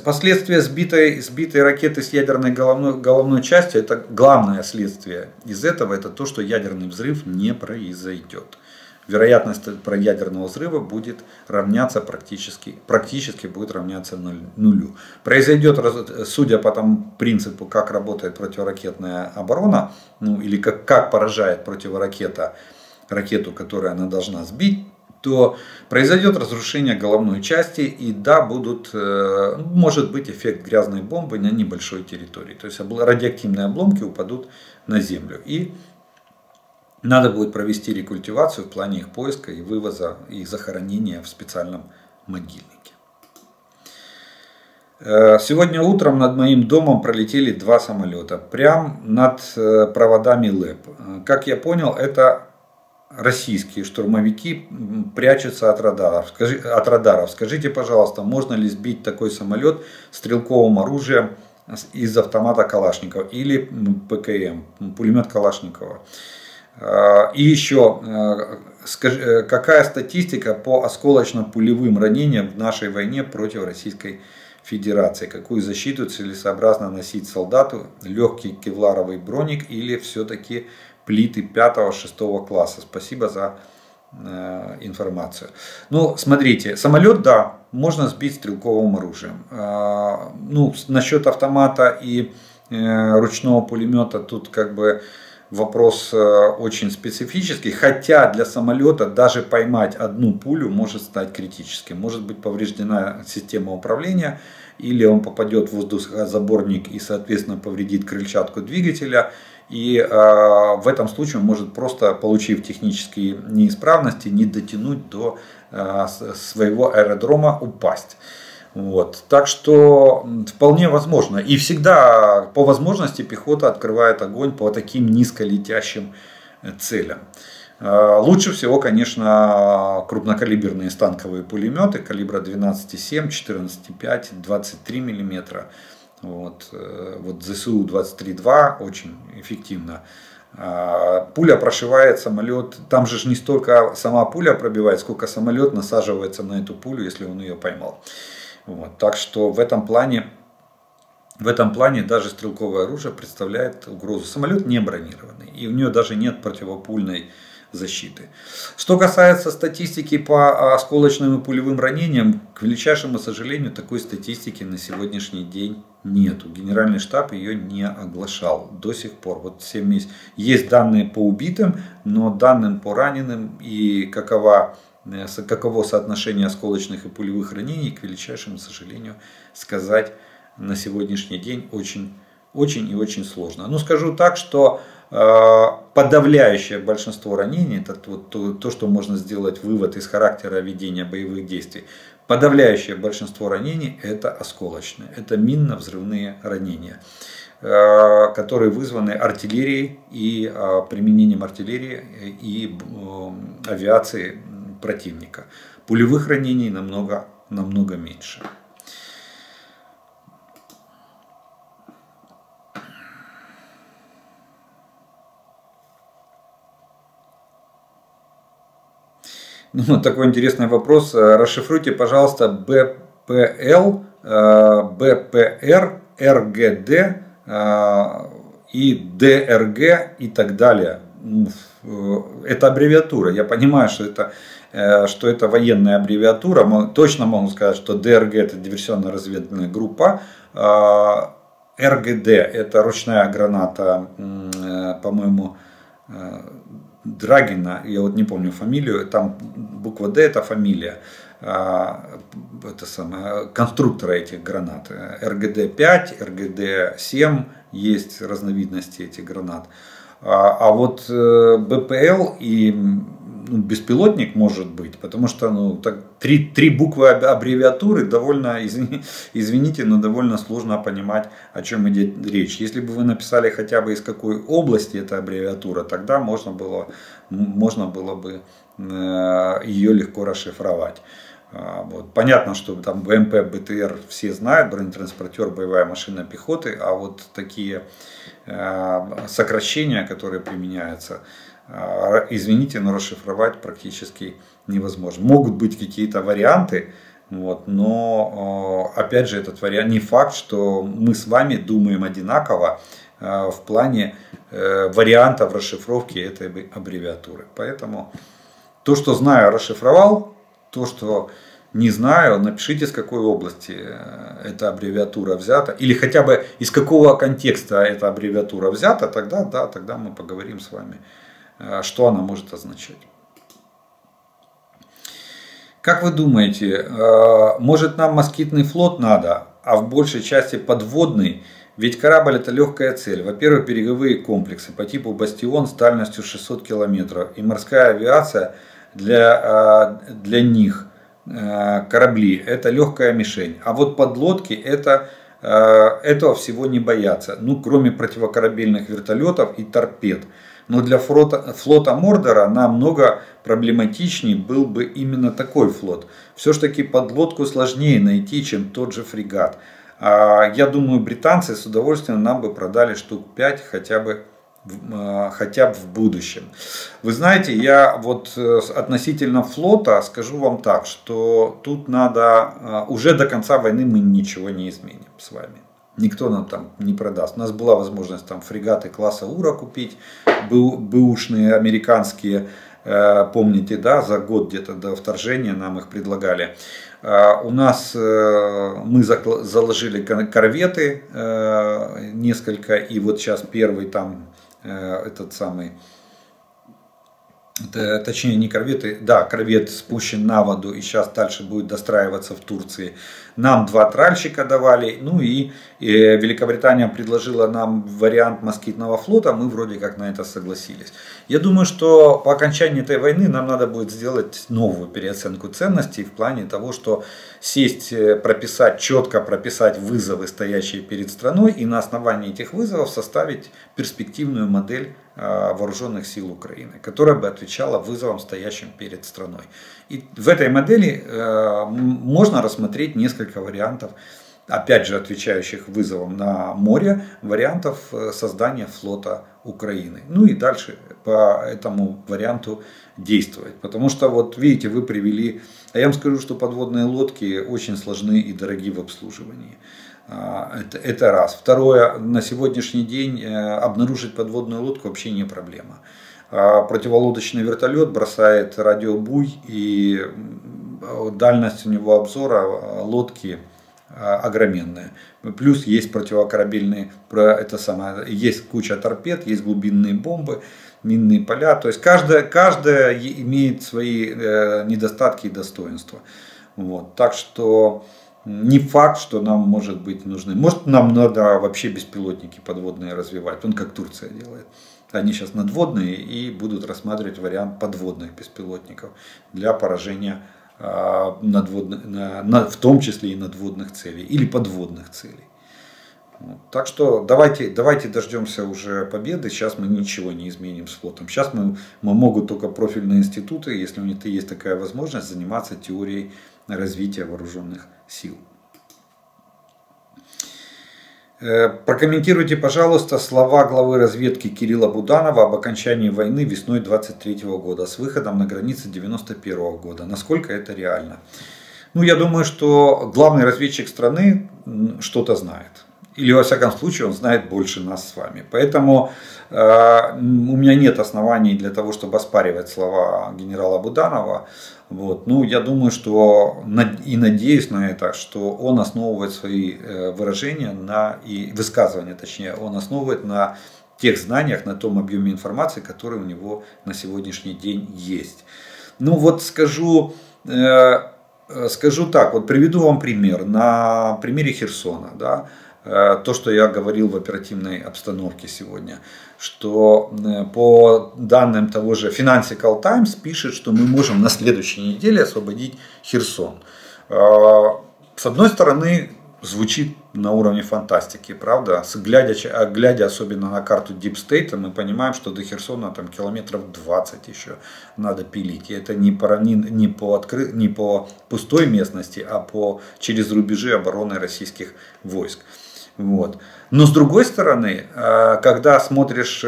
Последствия сбитой ракеты с ядерной головной частью, это главное следствие из этого, это то, что ядерный взрыв не произойдет. Вероятность ядерного взрыва будет равняться практически будет равняться нулю. Произойдет, судя по тому принципу, как работает противоракетная оборона, ну или как поражает противоракета ракету, которую она должна сбить, то произойдет разрушение головной части и да, может быть эффект грязной бомбы на небольшой территории. То есть радиоактивные обломки упадут на землю и надо будет провести рекультивацию в плане их поиска и вывоза и захоронения в специальном могильнике. Сегодня утром над моим домом пролетели 2 самолета, прямо над проводами ЛЭП. Как я понял, это российские штурмовики прячутся от радаров. Скажите, пожалуйста, можно ли сбить такой самолет стрелковым оружием из автомата Калашникова или ПКМ, пулемет Калашникова? И еще, какая статистика по осколочно-пулевым ранениям в нашей войне против Российской Федерации? Какую защиту целесообразно носить солдату? Легкий кевларовый броник или все-таки плиты 5-6 класса? Спасибо за информацию. Ну, смотрите, самолет, да, можно сбить стрелковым оружием. Ну, насчет автомата и ручного пулемета тут как бы... Вопрос очень специфический, хотя для самолета даже поймать одну пулю может стать критическим. Может быть повреждена система управления, или он попадет в воздухозаборник и, соответственно, повредит крыльчатку двигателя. И в этом случае он может просто, получив технические неисправности, не дотянуть до своего аэродрома, упасть. Вот. Так что вполне возможно. И всегда по возможности пехота открывает огонь по таким низколетящим целям. Лучше всего, конечно, крупнокалиберные станковые пулеметы калибра 12,7, 14,5, 23 мм. Вот ЗСУ 23,2 очень эффективно. Пуля прошивает самолет, там же не столько сама пуля пробивает, сколько самолет насаживается на эту пулю, если он ее поймал. Вот, так что в этом плане даже стрелковое оружие представляет угрозу. Самолет не бронированный, и у нее даже нет противопульной защиты. Что касается статистики по осколочным и пулевым ранениям, к величайшему сожалению, такой статистики на сегодняшний день нету. Генеральный штаб ее не оглашал до сих пор. Вот 7 месяцев. Есть данные по убитым, но данным по раненым и каково соотношение осколочных и пулевых ранений, к величайшему сожалению, сказать на сегодняшний день очень, очень и очень сложно. Но скажу так, что подавляющее большинство ранений, это то, что можно сделать вывод из характера ведения боевых действий, подавляющее большинство ранений это осколочные, это минно-взрывные ранения. которые вызваны артиллерией и применением артиллерии и авиации противника. Пулевых ранений намного меньше. Ну, такой интересный вопрос. Расшифруйте, пожалуйста, БПЛ, БПР, РГД и ДРГ и так далее. Это аббревиатура. Я понимаю, что это военная аббревиатура. Точно могу сказать, что ДРГ – это диверсионно-разведывательная группа. РГД – это ручная граната, по-моему, Драгина, я вот не помню фамилию, там буква «Д» это фамилия конструктора этих гранат. РГД-5, РГД-7, есть разновидности этих гранат. А вот БПЛ и беспилотник может быть, потому что три буквы аббревиатуры довольно, извините, но довольно сложно понимать, о чем идет речь. Если бы вы написали хотя бы из какой области эта аббревиатура, тогда можно было бы ее легко расшифровать. Вот. Понятно, что там БМП, БТР все знают, бронетранспортер, боевая машина пехоты, а вот такие сокращения, которые применяются, извините, но расшифровать практически невозможно. Могут быть какие-то варианты, вот, но опять же этот вариант, не факт, что мы с вами думаем одинаково в плане вариантов расшифровки этой аббревиатуры. Поэтому то, что знаю, расшифровал, то, что не знаю, напишите, с какой области эта аббревиатура взята, или хотя бы из какого контекста эта аббревиатура взята, тогда да, тогда мы поговорим с вами, что она может означать. Как вы думаете, может, нам москитный флот надо, а в большей части подводный? Ведь корабль это легкая цель. Во-первых, береговые комплексы по типу «Бастион» с дальностью 600 километров и морская авиация для них, корабли, это легкая мишень. А вот подлодки этого всего не боятся, ну кроме противокорабельных вертолетов и торпед. Но для флота Мордора намного проблематичнее был бы именно такой флот. Все-таки подлодку сложнее найти, чем тот же фрегат. Я думаю, британцы с удовольствием нам бы продали штук 5 хотя бы в будущем. Вы знаете, я вот относительно флота скажу вам так, что тут надо, уже до конца войны мы ничего не изменим с вами. Никто нам там не продаст. У нас была возможность там фрегаты класса «Ура» купить, бэушные американские, помните, да, за год где-то до вторжения нам их предлагали. У нас мы заложили корветы несколько, и вот сейчас первый там точнее не корветы, да, корвет спущен на воду и сейчас дальше будет достраиваться в Турции. Нам 2 тральщика давали, ну и Великобритания предложила нам вариант москитного флота, мы вроде как на это согласились. Я думаю, что по окончании этой войны нам надо будет сделать новую переоценку ценностей в плане того, что сесть, прописать, четко прописать вызовы, стоящие перед страной, и на основании этих вызовов составить перспективную модель вооруженных сил Украины, которая бы отвечала вызовам, стоящим перед страной. И в этой модели можно рассмотреть несколько вариантов, опять же, отвечающих вызовам на море, вариантов создания флота Украины. Ну и дальше по этому варианту действовать. Потому что, вот видите, вы привели... А я вам скажу, что подводные лодки очень сложны и дороги в обслуживании. Это раз. Второе, на сегодняшний день обнаружить подводную лодку вообще не проблема. Противолодочный вертолет бросает радиобуй, и дальность у него обзора лодки огроменная. Плюс есть противокорабельные, есть куча торпед, есть глубинные бомбы, минные поля. То есть каждая имеет свои недостатки и достоинства. Вот. Так что... Не факт, что нам может быть нужны. Может, нам надо вообще беспилотники подводные развивать. Он как Турция делает. Они сейчас надводные и будут рассматривать вариант подводных беспилотников для поражения надводных, в том числе и надводных целей или подводных целей. Так что давайте дождемся уже победы. Сейчас мы ничего не изменим с флотом. Сейчас мы могут только профильные институты, если у них есть такая возможность, заниматься теорией развития вооруженных сил. Прокомментируйте, пожалуйста, слова главы разведки Кирилла Буданова об окончании войны весной 2023 года с выходом на границы 1991 года. Насколько это реально? Ну, я думаю, что главный разведчик страны что-то знает. Или, во всяком случае, он знает больше нас с вами. Поэтому у меня нет оснований для того, чтобы оспаривать слова генерала Буданова. Вот. Ну, я думаю, что и надеюсь на это, что он основывает свои выражения и высказывания, точнее, он основывает на тех знаниях, на том объеме информации, который у него на сегодняшний день есть. Ну, вот скажу так, вот приведу вам пример. На примере Херсона, да, то, что я говорил в оперативной обстановке сегодня, что по данным того же Financial Times пишет, что мы можем на следующей неделе освободить Херсон. С одной стороны, звучит на уровне фантастики, правда? Глядя особенно на карту Deep State, мы понимаем, что до Херсона там километров 20 еще надо пилить. И это не по пустой местности, а через рубежи обороны российских войск. Вот. Но с другой стороны, когда смотришь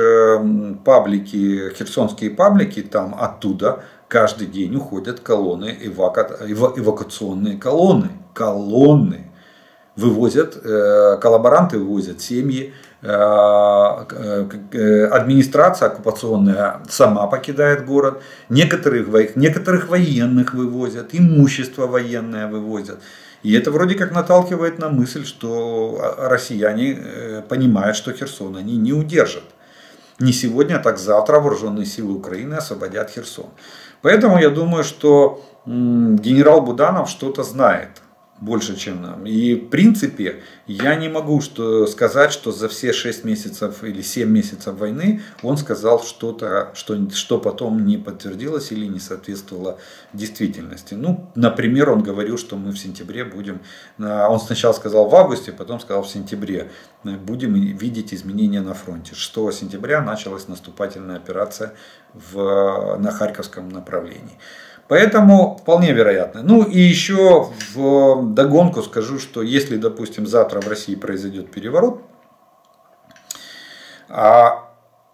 паблики, херсонские паблики, там оттуда каждый день уходят колонны, эвакуационные колонны. Колонны. Коллаборанты вывозят семьи, администрация оккупационная сама покидает город, некоторых военных вывозят, имущество военное вывозят. И это вроде как наталкивает на мысль, что россияне понимают, что Херсон они не удержат. Не сегодня, так завтра вооруженные силы Украины освободят Херсон. Поэтому я думаю, что генерал Буданов что-то знает. Больше, чем нам. И в принципе, я не могу сказать, что за все 6 месяцев или 7 месяцев войны он сказал что-то, что потом не подтвердилось или не соответствовало действительности. Ну, например, он говорил, что мы в сентябре будем... Он сначала сказал в августе, потом сказал в сентябре. Будем видеть изменения на фронте. 6 сентября началась наступательная операция на Харьковском направлении. Поэтому вполне вероятно. Ну и еще вдогонку скажу, что если, допустим, завтра в России произойдет переворот, а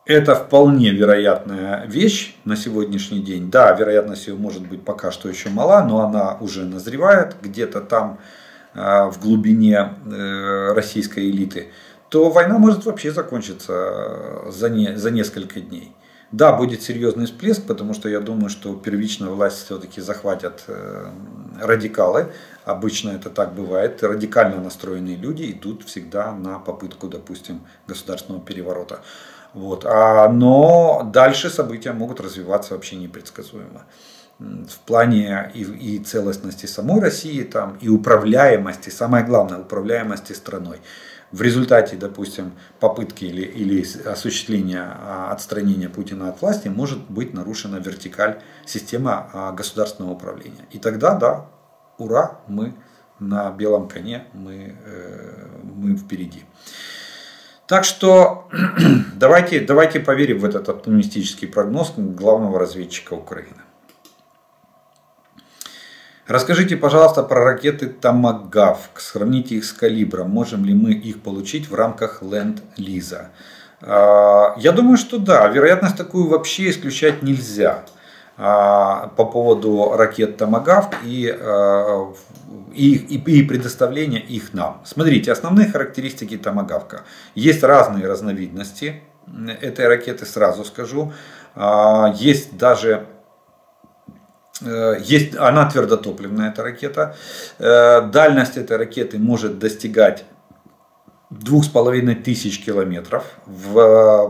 это вполне вероятная вещь на сегодняшний день. Да, вероятность ее может быть пока что еще мала, но она уже назревает где-то там в глубине российской элиты, то война может вообще закончиться за несколько дней. Да, будет серьезный всплеск, потому что я думаю, что первично власть все-таки захватят радикалы. Обычно это так бывает. Радикально настроенные люди идут всегда на попытку, допустим, государственного переворота. Вот. Но дальше события могут развиваться вообще непредсказуемо. В плане и целостности самой России, там, и управляемости, самое главное, управляемости страной. В результате, допустим, попытки или осуществления отстранения Путина от власти может быть нарушена вертикаль система государственного управления. И тогда, да, ура, мы на белом коне, мы впереди. Так что давайте поверим в этот оптимистический прогноз главного разведчика Украины. Расскажите, пожалуйста, про ракеты «Томагавк». Сравните их с «Калибром». Можем ли мы их получить в рамках «Ленд-Лиза»? Я думаю, что да. Вероятность такую вообще исключать нельзя. По поводу ракет «Томагавк» и предоставления их нам. Смотрите, основные характеристики «Томагавка». Есть разные разновидности этой ракеты, сразу скажу. Есть даже... она твердотопливная, эта ракета. Дальность этой ракеты может достигать 2500 километров в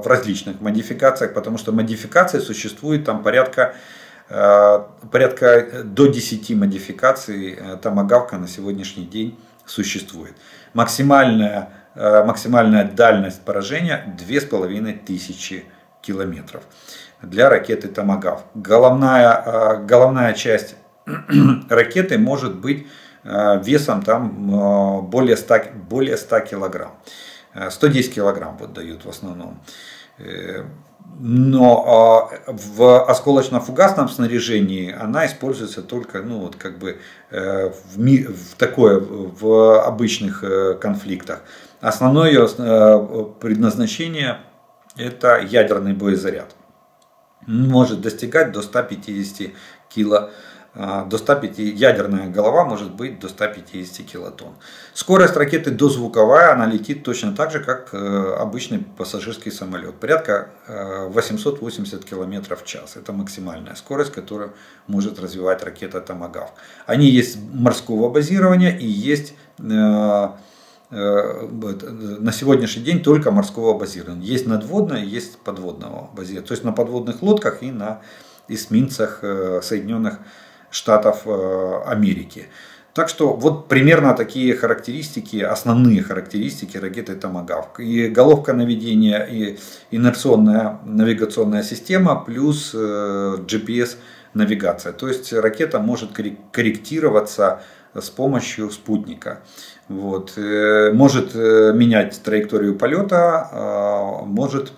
различных модификациях, потому что модификации существует там порядка до 10 модификаций «Томагавка» на сегодняшний день существует. Максимальная дальность поражения 2500 километров. Для ракеты «Томагавк». Головная часть ракеты может быть весом там более 100 килограмм. 110 килограмм вот дают в основном. Но в осколочно-фугасном снаряжении она используется только, ну, вот как бы в обычных конфликтах. Основное ее предназначение — это ядерный боезаряд. Может достигать до 150 кило. Ядерная голова может быть до 150 килотонн. Скорость ракеты дозвуковая, она летит точно так же, как обычный пассажирский самолет. Порядка 880 км в час. Это максимальная скорость, которую может развивать ракета «Томагавк». Они есть морского базирования и есть... на сегодняшний день только морского базирования. Есть надводное, есть подводного базирования. То есть на подводных лодках и на эсминцах Соединенных Штатов Америки. Так что вот примерно такие характеристики, основные характеристики ракеты «Томагавк». И головка наведения, и инерционная навигационная система, плюс GPS-навигация. То есть ракета может корректироваться с помощью спутника. Вот. Может менять траекторию полета, может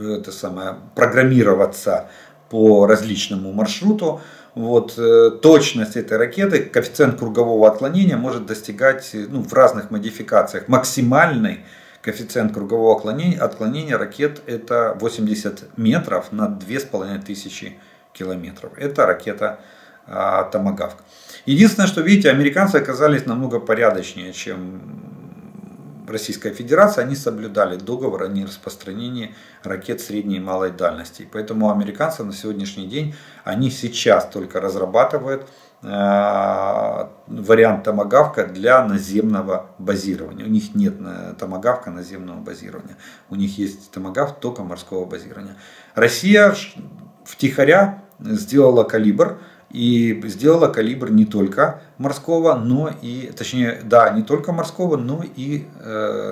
это самое, программироваться по различному маршруту. Вот. Точность этой ракеты, коэффициент кругового отклонения может достигать, ну, в разных модификациях. Максимальный коэффициент кругового отклонения ракет — это 80 метров на 2500 километров. Это ракета «Томагавк». Единственное, что видите, американцы оказались намного порядочнее, чем Российская Федерация. Они соблюдали договор о нераспространении ракет средней и малой дальности. Поэтому американцы на сегодняшний день, они сейчас только разрабатывают вариант «Томагавка» для наземного базирования. У них нет «Томагавка» наземного базирования. У них есть «Томагавк» только морского базирования. Россия втихаря сделала калибр, и сделала калибр не только морского, но и, точнее, да, не только морского, но и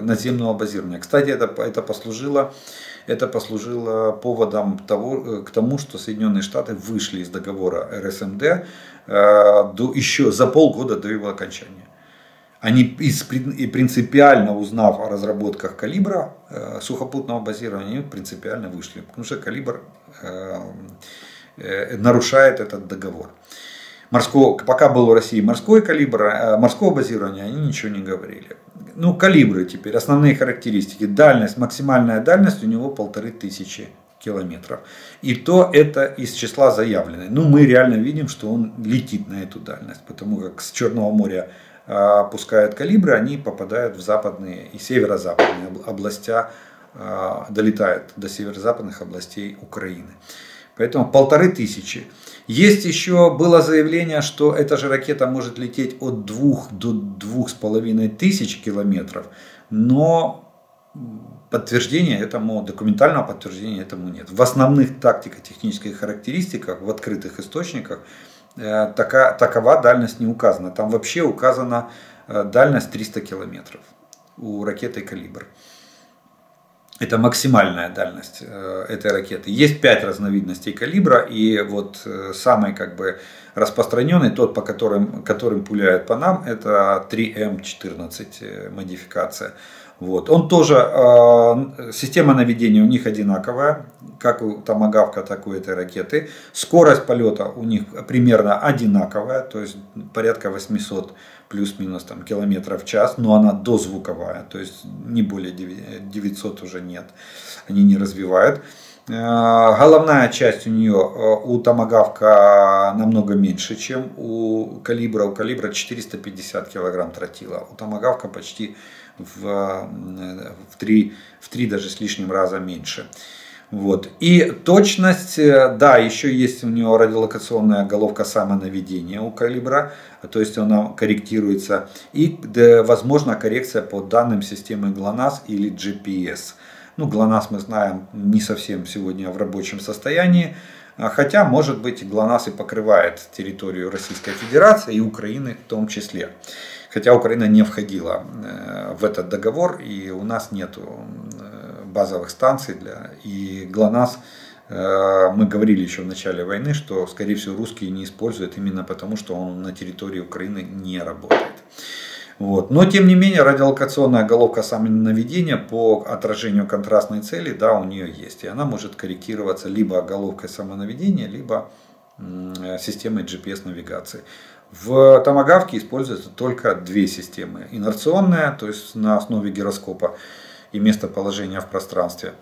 наземного базирования. Кстати, это послужило поводом к тому, что Соединенные Штаты вышли из договора РСМД еще за полгода до его окончания. Они, и принципиально узнав о разработках калибра сухопутного базирования, принципиально вышли, потому что калибр нарушает этот договор. Пока был у России морской калибр, морского базирования, они ничего не говорили. Ну, калибры теперь, основные характеристики. Дальность, максимальная дальность у него 1500 километров. И то это из числа заявленной. Ну, мы реально видим, что он летит на эту дальность, потому как с Черного моря пускают калибры, они попадают в западные и северо-западные областя, долетают до северо-западных областей Украины. Поэтому 1500. Есть еще было заявление, что эта же ракета может лететь от 2 до 2500 километров, но документального подтверждения этому нет. В основных тактико-технических характеристиках, в открытых источниках, такова дальность не указана. Там вообще указана дальность 300 километров у ракеты «Калибр». Это максимальная дальность этой ракеты. Есть 5 разновидностей калибра, и вот самый как бы распространенный, тот, по которым пуляют по нам, это 3М14 модификация. Вот. Он тоже, система наведения у них одинаковая, как у «Томагавка», так и у этой ракеты. Скорость полета у них примерно одинаковая, то есть порядка 800 плюс-минус там километров в час, но она дозвуковая, то есть не более 900 уже нет, они не развивают. Головная часть у нее, у «Томагавка», намного меньше, чем у «Калибра». У «Калибра» 450 килограмм тротила, у «Томагавка» почти в три даже с лишним раза меньше. Вот. И точность, да, еще есть у него радиолокационная головка самонаведения у «Калибра», то есть она корректируется, и возможна коррекция по данным системы ГЛОНАСС или GPS. Ну, ГЛОНАСС, мы знаем, не совсем сегодня в рабочем состоянии, хотя, может быть, ГЛОНАСС и покрывает территорию Российской Федерации и Украины в том числе. Хотя Украина не входила в этот договор, и у нас нет базовых станций, и ГЛОНАСС Мы говорили еще в начале войны, что, скорее всего, русские не используют именно потому, что он на территории Украины не работает. Вот. Но, тем не менее, радиолокационная головка самонаведения по отражению контрастной цели, да, у нее есть. И она может корректироваться либо головкой самонаведения, либо системой GPS-навигации. В томогавке используются только две системы. Инерционная, то есть на основе гироскопа и местоположения в пространстве.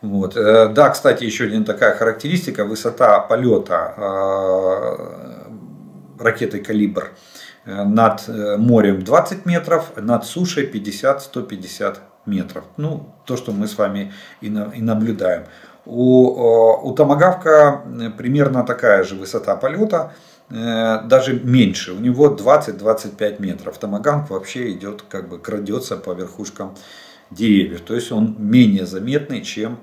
Вот. Да, кстати, еще один такая характеристика, высота полета ракеты «Калибр» над морем 20 метров, над сушей 50-150 метров. Ну, то, что мы с вами и наблюдаем. У «Томагавка» примерно такая же высота полета, даже меньше, у него 20-25 метров. «Томагавк» вообще идет, как бы крадется по верхушкам деревьев, то есть он менее заметный, чем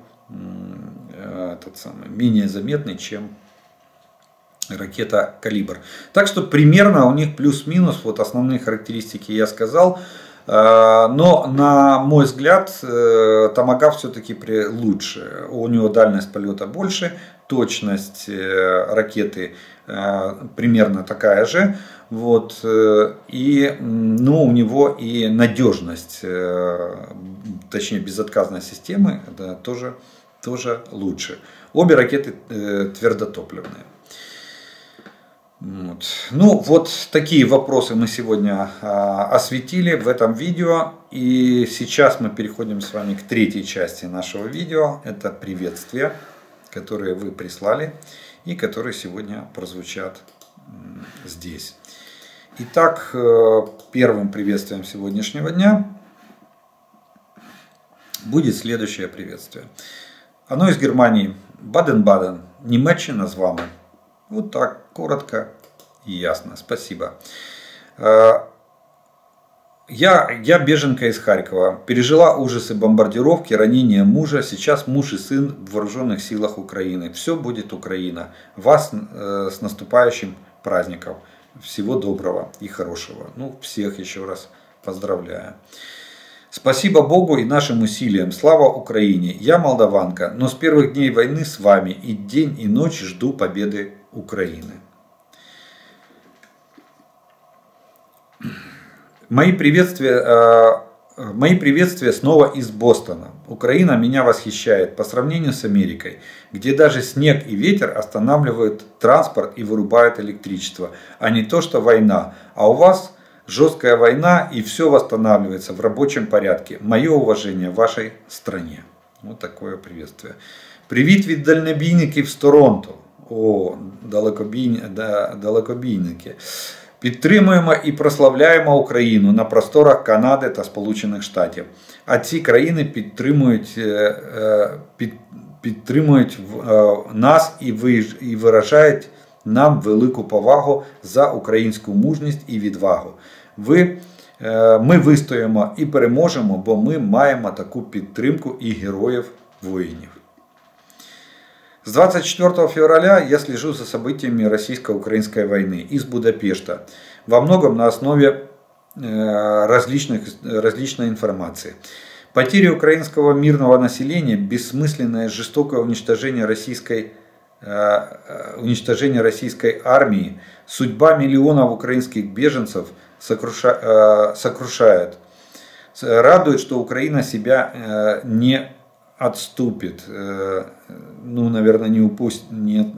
ракета «Калибр». Так что примерно у них плюс-минус, вот основные характеристики я сказал. Но на мой взгляд, «Томагавк» все-таки лучше. У него дальность полета больше, точность ракеты примерно такая же. Вот. И, ну, у него и надежность, точнее безотказной системы, да, тоже лучше. Обе ракеты твердотопливные. Вот. Ну, вот такие вопросы мы сегодня осветили в этом видео. И сейчас мы переходим с вами к третьей части нашего видео. Это приветствия, которые вы прислали и которые сегодня прозвучат здесь. Итак, первым приветствием сегодняшнего дня будет следующее приветствие. Оно из Германии. Баден-Баден. Немеччина з вами. Вот так, коротко и ясно. Спасибо. Я беженка из Харькова. Пережила ужасы бомбардировки, ранения мужа. Сейчас муж и сын в вооруженных силах Украины. Все будет Украина. Вас с наступающим праздником. Всего доброго и хорошего. Ну, всех еще раз поздравляю. Спасибо Богу и нашим усилиям. Слава Украине. Я молдаванка, но с первых дней войны с вами и день, и ночь жду победы Украины. Мои приветствия снова из Бостона. Украина меня восхищает по сравнению с Америкой, где даже снег и ветер останавливают транспорт и вырубают электричество, а не то, что война. А у вас... Жесткая война, и все восстанавливается в рабочем порядке. Мое уважение вашей стране. Вот такое приветствие. Привіт від дальнобійників з Торонто. О, далекобійники. Підтримуємо і прославляємо Україну на просторах Канади та Сполучених Штатів. А ці країни підтримують нас і виражають нам велику повагу за українську мужність і відвагу. Ми вистоїмо і переможемо, бо ми маємо таку підтримку і героїв-воїнів. С 24 февраля я слежу за событиями российско-украинской войны из Будапешта, во многом на основе различной информации. Потери украинского мирного населения, бессмысленное жестокое уничтожение российской армии, судьба миллионов украинских беженцев сокрушает. Радует, что Украина себя не отступит, ну, наверное,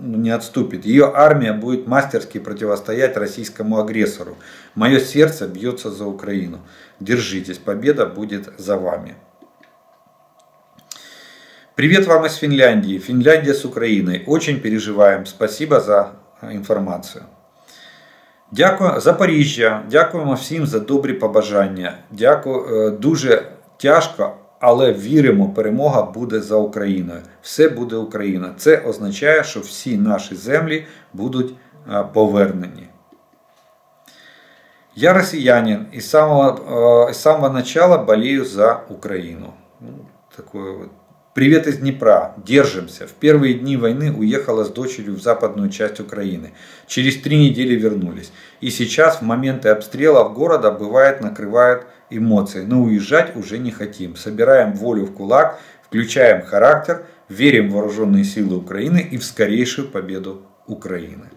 не отступит. Ее армия будет мастерски противостоять российскому агрессору. Мое сердце бьется за Украину. Держитесь, победа будет за вами. Привет вам из Финляндии. Финляндия с Украиной. Очень переживаем. Спасибо за информацию. Дякую Запоріжжя. Дякуємо всім за добрі побажання. Дуже тяжко, але віримо, перемога буде за Україною. Все буде Україна. Це означає, що всі наші землі будуть повернені. Я росіянин і з самого начала болею за Україну. Такое вот. Привет из Днепра. Держимся. В первые дни войны уехала с дочерью в западную часть Украины. Через 3 недели вернулись. И сейчас в моменты обстрелов города бывает накрывают эмоции. Но уезжать уже не хотим. Собираем волю в кулак, включаем характер, Верим в вооруженные силы Украины и в скорейшую победу Украины.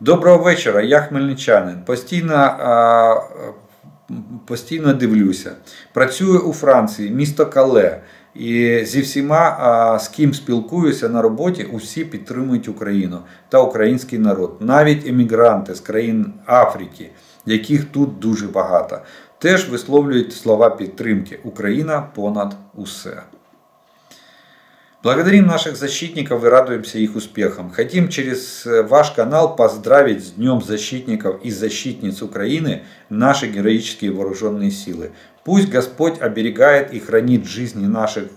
Доброго вечора, я хмельничанин. Постійно дивлюся. Працюю у Франції, місто Кале. І зі всіма, з ким спілкуюся на роботі, усі підтримують Україну та український народ. Навіть емігранти з країн Африки, яких тут дуже багато, теж висловлюють слова підтримки. Україна понад усе. Благодарим наших защитников и радуемся их успехам. Хотим через ваш канал поздравить с Днем защитников и защитниц Украины наши героические вооруженные силы. Пусть Господь оберегает и хранит жизни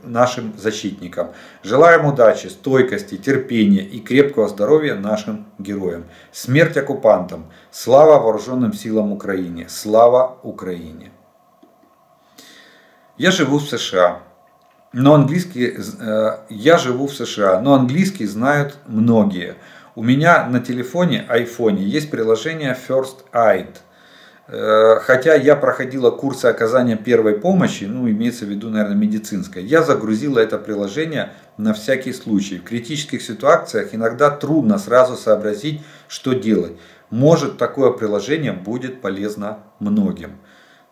нашим защитникам. Желаем удачи, стойкости, терпения и крепкого здоровья нашим героям. Смерть оккупантам! Слава вооруженным силам Украины! Слава Украине! Я живу в США, но английский знают многие. У меня на телефоне, айфоне, есть приложение First Aid. Хотя я проходила курсы оказания первой помощи, ну имеется в виду, наверное, медицинской. Я загрузила это приложение на всякий случай. В критических ситуациях иногда трудно сразу сообразить, что делать. Может, такое приложение будет полезно многим.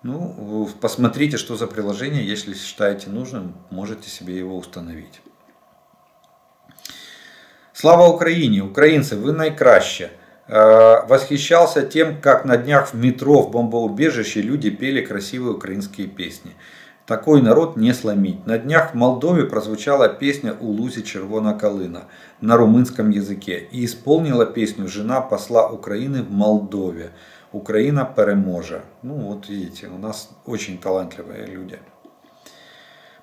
Ну, посмотрите, что за приложение, если считаете нужным, можете себе его установить. Слава Украине! Украинцы, вы найкраще! Восхищался тем, как на днях в метро в бомбоубежище люди пели красивые украинские песни. Такой народ не сломить. На днях в Молдове прозвучала песня «У лузі червона калина» на румынском языке. И исполнила песню жена посла Украины в Молдове. Украина переможе. Ну вот видите, у нас очень талантливые люди.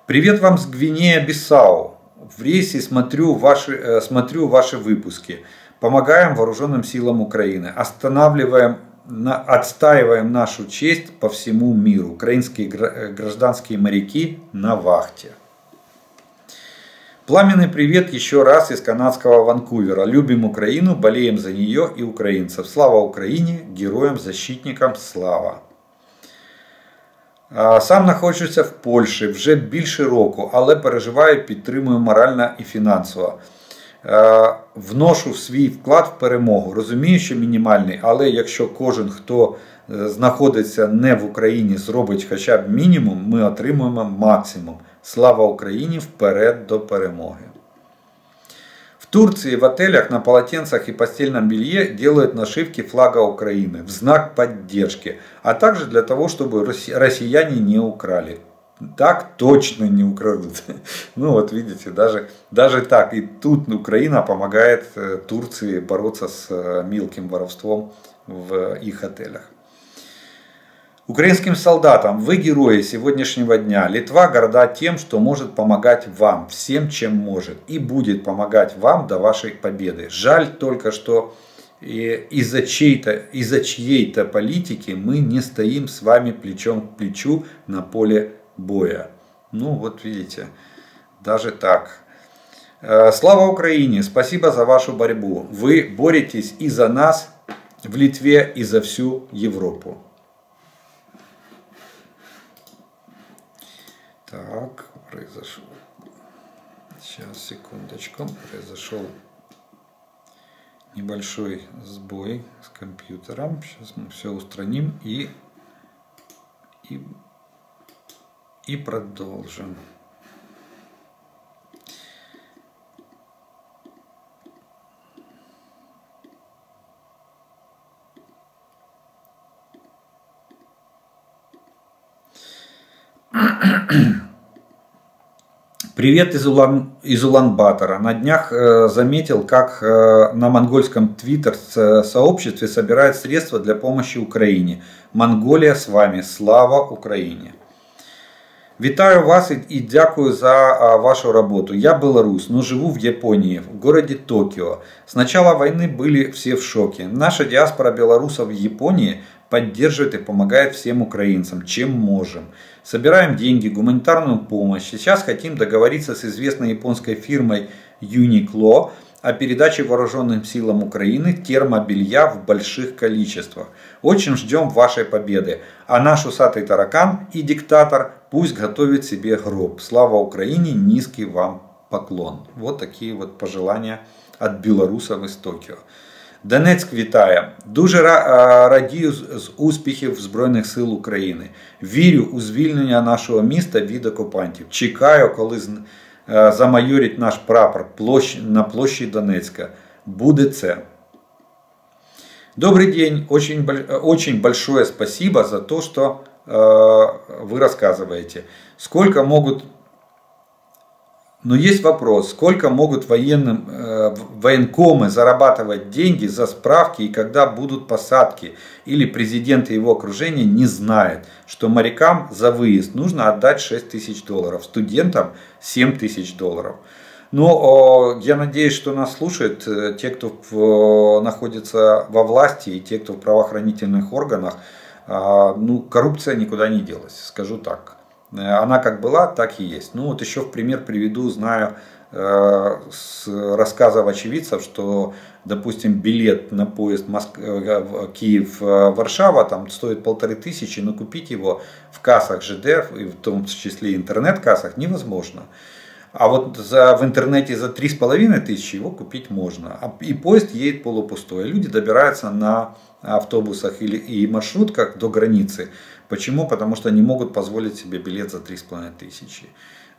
Привет вам с Гвинея-Бисау. В рейсе смотрю ваши выпуски. Помогаем вооруженным силам Украины. Отстаиваем нашу честь по всему миру. Украинские гражданские моряки на вахте. Пламенный привет еще раз из канадского Ванкувера. Любим Украину, болеем за нее и украинцев. Слава Украине, героям, защитникам слава. Сам знаходжуся в Польщі вже більше року, але переживаю, підтримую морально і фінансово. Вношу свій вклад в перемогу. Розумію, що мінімальний, але якщо кожен, хто знаходиться не в Україні, зробить хоча б мінімум, ми отримуємо максимум. Слава Україні! Вперед до перемоги! В Турции в отелях на полотенцах и постельном белье делают нашивки флага Украины в знак поддержки, а также для того, чтобы россияне не украли. Так точно не украдут. Ну вот видите, даже так. И тут Украина помогает Турции бороться с мелким воровством в их отелях. Украинским солдатам, вы герои сегодняшнего дня. Литва горда тем, что может помогать вам, всем, чем может. И будет помогать вам до вашей победы. Жаль только, что из-за чьей-то политики мы не стоим с вами плечом к плечу на поле боя. Ну вот видите, даже так. Слава Украине! Спасибо за вашу борьбу. Вы боретесь и за нас в Литве, и за всю Европу. Так, произошел. Сейчас, секундочку. Произошел небольшой сбой с компьютером. Сейчас мы все устраним и продолжим. Привет из Улан-Батора. На днях заметил, как на монгольском твиттер-сообществе собирают средства для помощи Украине. Монголия с вами. Слава Украине! Витаю вас и дякую за вашу работу. Я белорус, но живу в Японии, в городе Токио. С начала войны были все в шоке. Наша диаспора белорусов в Японии поддерживает и помогает всем украинцам, чем можем. Собираем деньги, гуманитарную помощь. Сейчас хотим договориться с известной японской фирмой Uniqlo о передаче вооруженным силам Украины термобелья в больших количествах. Очень ждем вашей победы. А наш усатый таракан и диктатор пусть готовит себе гроб. Слава Украине, низкий вам поклон. Вот такие вот пожелания от белорусов из Токио. Донецьк вітає. Дуже радію з успіхів Збройних сил України. Вірю у звільнення нашого міста від окупантів. Чекаю, коли замайорить наш прапор на площі Донецька. Буде це. Добрый день. Очень большое спасибо за то, что вы рассказываете. Сколько могут... Но есть вопрос, сколько могут военкомы зарабатывать деньги за справки и когда будут посадки? Или президент и его окружение не знает, что морякам за выезд нужно отдать $6000, студентам $7000. Но я надеюсь, что нас слушают те, кто находится во власти и те, кто в правоохранительных органах. Ну, коррупция никуда не делась, скажу так. Она как была, так и есть. Ну вот еще в пример приведу, знаю с рассказов очевидцев, что, допустим, билет на поезд Киев-Варшава там стоит 1500, но купить его в кассах ЖД, и в том числе интернет-кассах, невозможно. А вот в интернете за 3500 его купить можно. И поезд едет полупустой. Люди добираются на автобусах и маршрутках до границы. Почему? Потому что они могут позволить себе билет за 3500.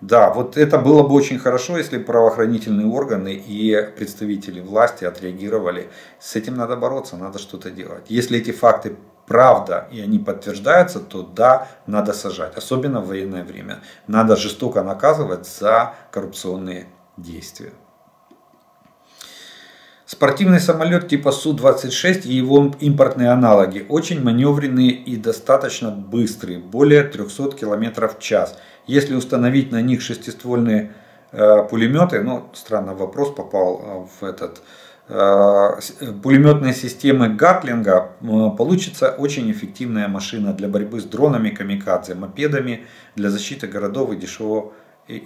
Да, вот это было бы очень хорошо, если бы правоохранительные органы и представители власти отреагировали. С этим надо бороться, надо что-то делать. Если эти факты правда, и они подтверждаются, то да, надо сажать, особенно в военное время. Надо жестоко наказывать за коррупционные действия. Спортивный самолет типа Су-26 и его импортные аналоги очень маневренные и достаточно быстрые, более 300 км в час. Если установить на них шестиствольные пулеметы, ну, странный вопрос попал в этот... пулеметные системы Гатлинга, получится очень эффективная машина для борьбы с дронами, камикадзе, мопедами, для защиты городов и дешево и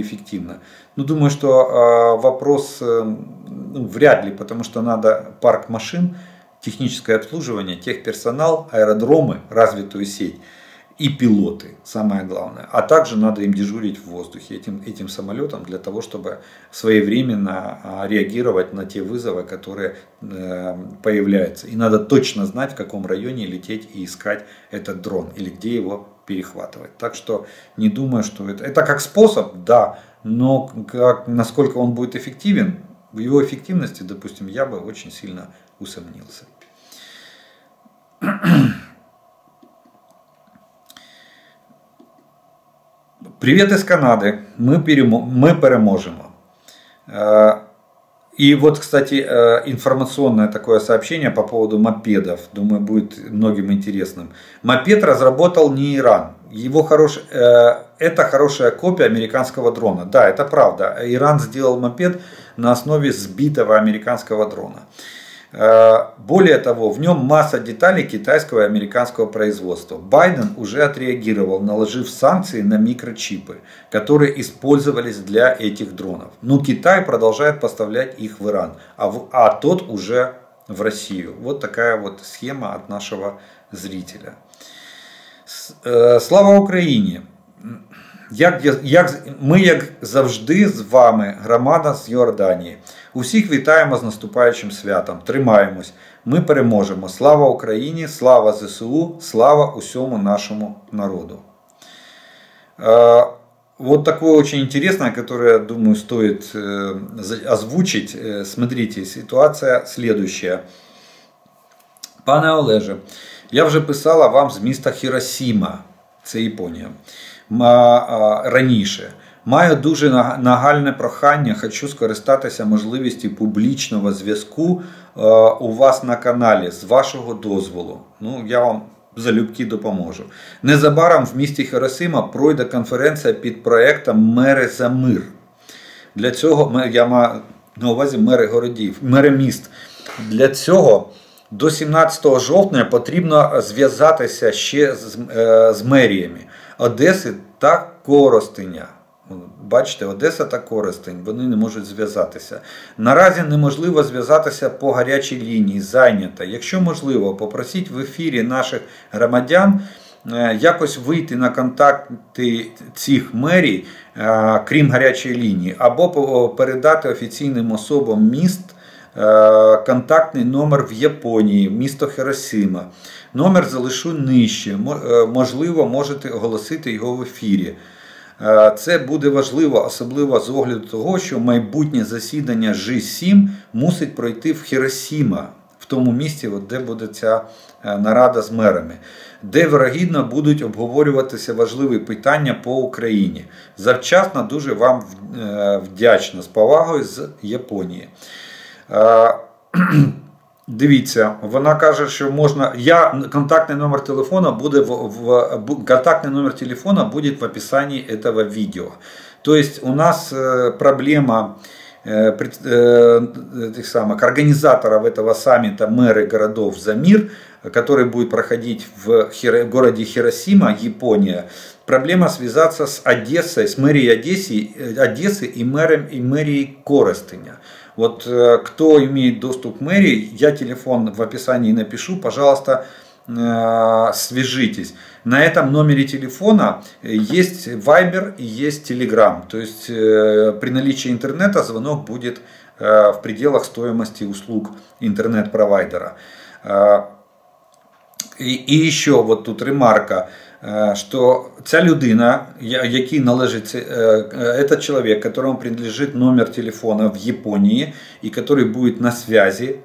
эффективно. Но думаю, что вопрос вряд ли, потому что надо парк машин, техническое обслуживание, техперсонал, аэродромы, развитую сеть и пилоты, самое главное. А также надо им дежурить в воздухе этим самолетом для того, чтобы своевременно реагировать на те вызовы, которые появляются. И надо точно знать, в каком районе лететь и искать этот дрон или где его перехватывать. Так что не думаю, что это как способ, да, но насколько он будет эффективен, в его эффективности, допустим, я бы очень сильно усомнился. Привет из Канады, мы переможемо. И вот, кстати, информационное такое сообщение по поводу мопедов, думаю, будет многим интересным. Мопед разработал не Иран, это хорошая копия американского дрона. Да, это правда, Иран сделал мопед на основе сбитого американского дрона. Более того, в нем масса деталей китайского и американского производства. Байден уже отреагировал, наложив санкции на микрочипы, которые использовались для этих дронов. Но Китай продолжает поставлять их в Иран, а тот уже в Россию. Вот такая вот схема от нашего зрителя. Слава Украине! Ми, як завжди, з вами, громада з Йорданії. Усіх вітаємо з наступаючим святом. Тримаємось. Ми переможемо. Слава Україні, слава ЗСУ, слава усьому нашому народу. Вот такое очень интересное, которое, думаю, стоит озвучить. Смотрите, ситуация следующая. Пане Олеже, я вже писала вам з міста Хіросіма. Це Японія. Раніше. Маю дуже нагальне прохання, хочу скористатися можливістю публічного зв'язку у вас на каналі, з вашого дозволу. Ну, я вам залюбки допоможу. Незабаром в місті Хіросіма пройде конференція під проєктом «Мери за мир». Для цього, я маю на увазі мери городів, мери міст. Для цього до 17 жовтня потрібно зв'язатися ще з меріями Одеси та Коростеня. Бачите, Одеса та Коростень, вони не можуть зв'язатися. Наразі неможливо зв'язатися по гарячій лінії, зайнята. Якщо можливо, попросіть в ефірі наших громадян якось вийти на контакти цих мерій, крім гарячої лінії, або передати офіційним особам міст контактний номер в Японії, місто Хіросима. Номер залишу нижче, можливо, можете оголосити його в ефірі. Це буде важливо, особливо з огляду того, що майбутнє засідання G7 мусить пройти в Хіросіма, в тому місці, де буде ця нарада з мерами, де, вірогідно, будуть обговорюватися важливі питання по Україні. Завчасно дуже вам вдячна, з повагою, з Японії. Дивіться, вона каже, що можна. Контактний номер телефона буде в описанні цього відео. Тобто у нас проблема організаторів цього саміту «Мери городов за мир», который будет проходить в городе Хиросима, Япония. Проблема связаться с Одессой, с мэрией Одессы и мэрией Коростыня. Вот кто имеет доступ к мэрии, я телефон в описании напишу, пожалуйста, свяжитесь. На этом номере телефона есть Viber и есть Telegram. То есть при наличии интернета звонок будет в пределах стоимости услуг интернет-провайдера. І ще тут ремарка, що ця людина, який належить, це чоловік, якому принадлежить номер телефона в Японії, і який буде на зв'язі,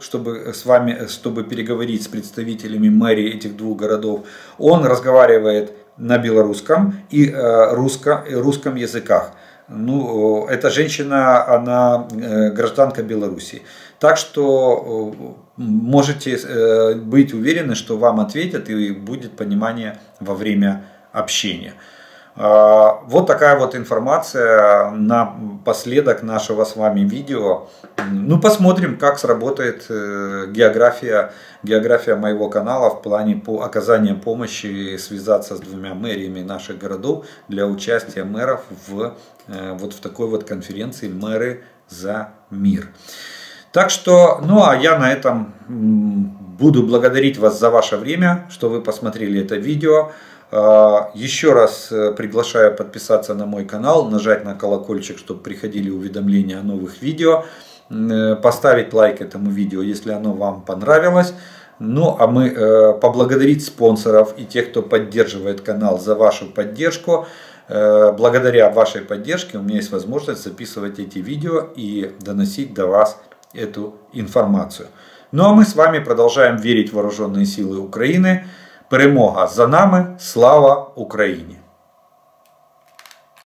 щоб переговорити з представителями мерії цих двох городів, він розмовляє на білоруському і російському язиках. Ну, эта женщина, она гражданка Беларуси. Так что можете быть уверены, что вам ответят и будет понимание во время общения. Вот такая вот информация напоследок нашего с вами видео. Ну, посмотрим, как сработает география моего канала в плане оказания помощи, связаться с двумя мэриями наших городов для участия мэров в такой вот конференции «Мэры за мир». Так что, ну а я на этом буду благодарить вас за ваше время, что вы посмотрели это видео. Еще раз приглашаю подписаться на мой канал, нажать на колокольчик, чтобы приходили уведомления о новых видео, поставить лайк этому видео, если оно вам понравилось. Ну а мы поблагодарить спонсоров и тех, кто поддерживает канал, за вашу поддержку. Благодаря вашей поддержке у меня есть возможность записывать эти видео и доносить до вас эту информацию. Ну а мы с вами продолжаем верить в вооруженные силы Украины. Перемога за нами, слава Україні!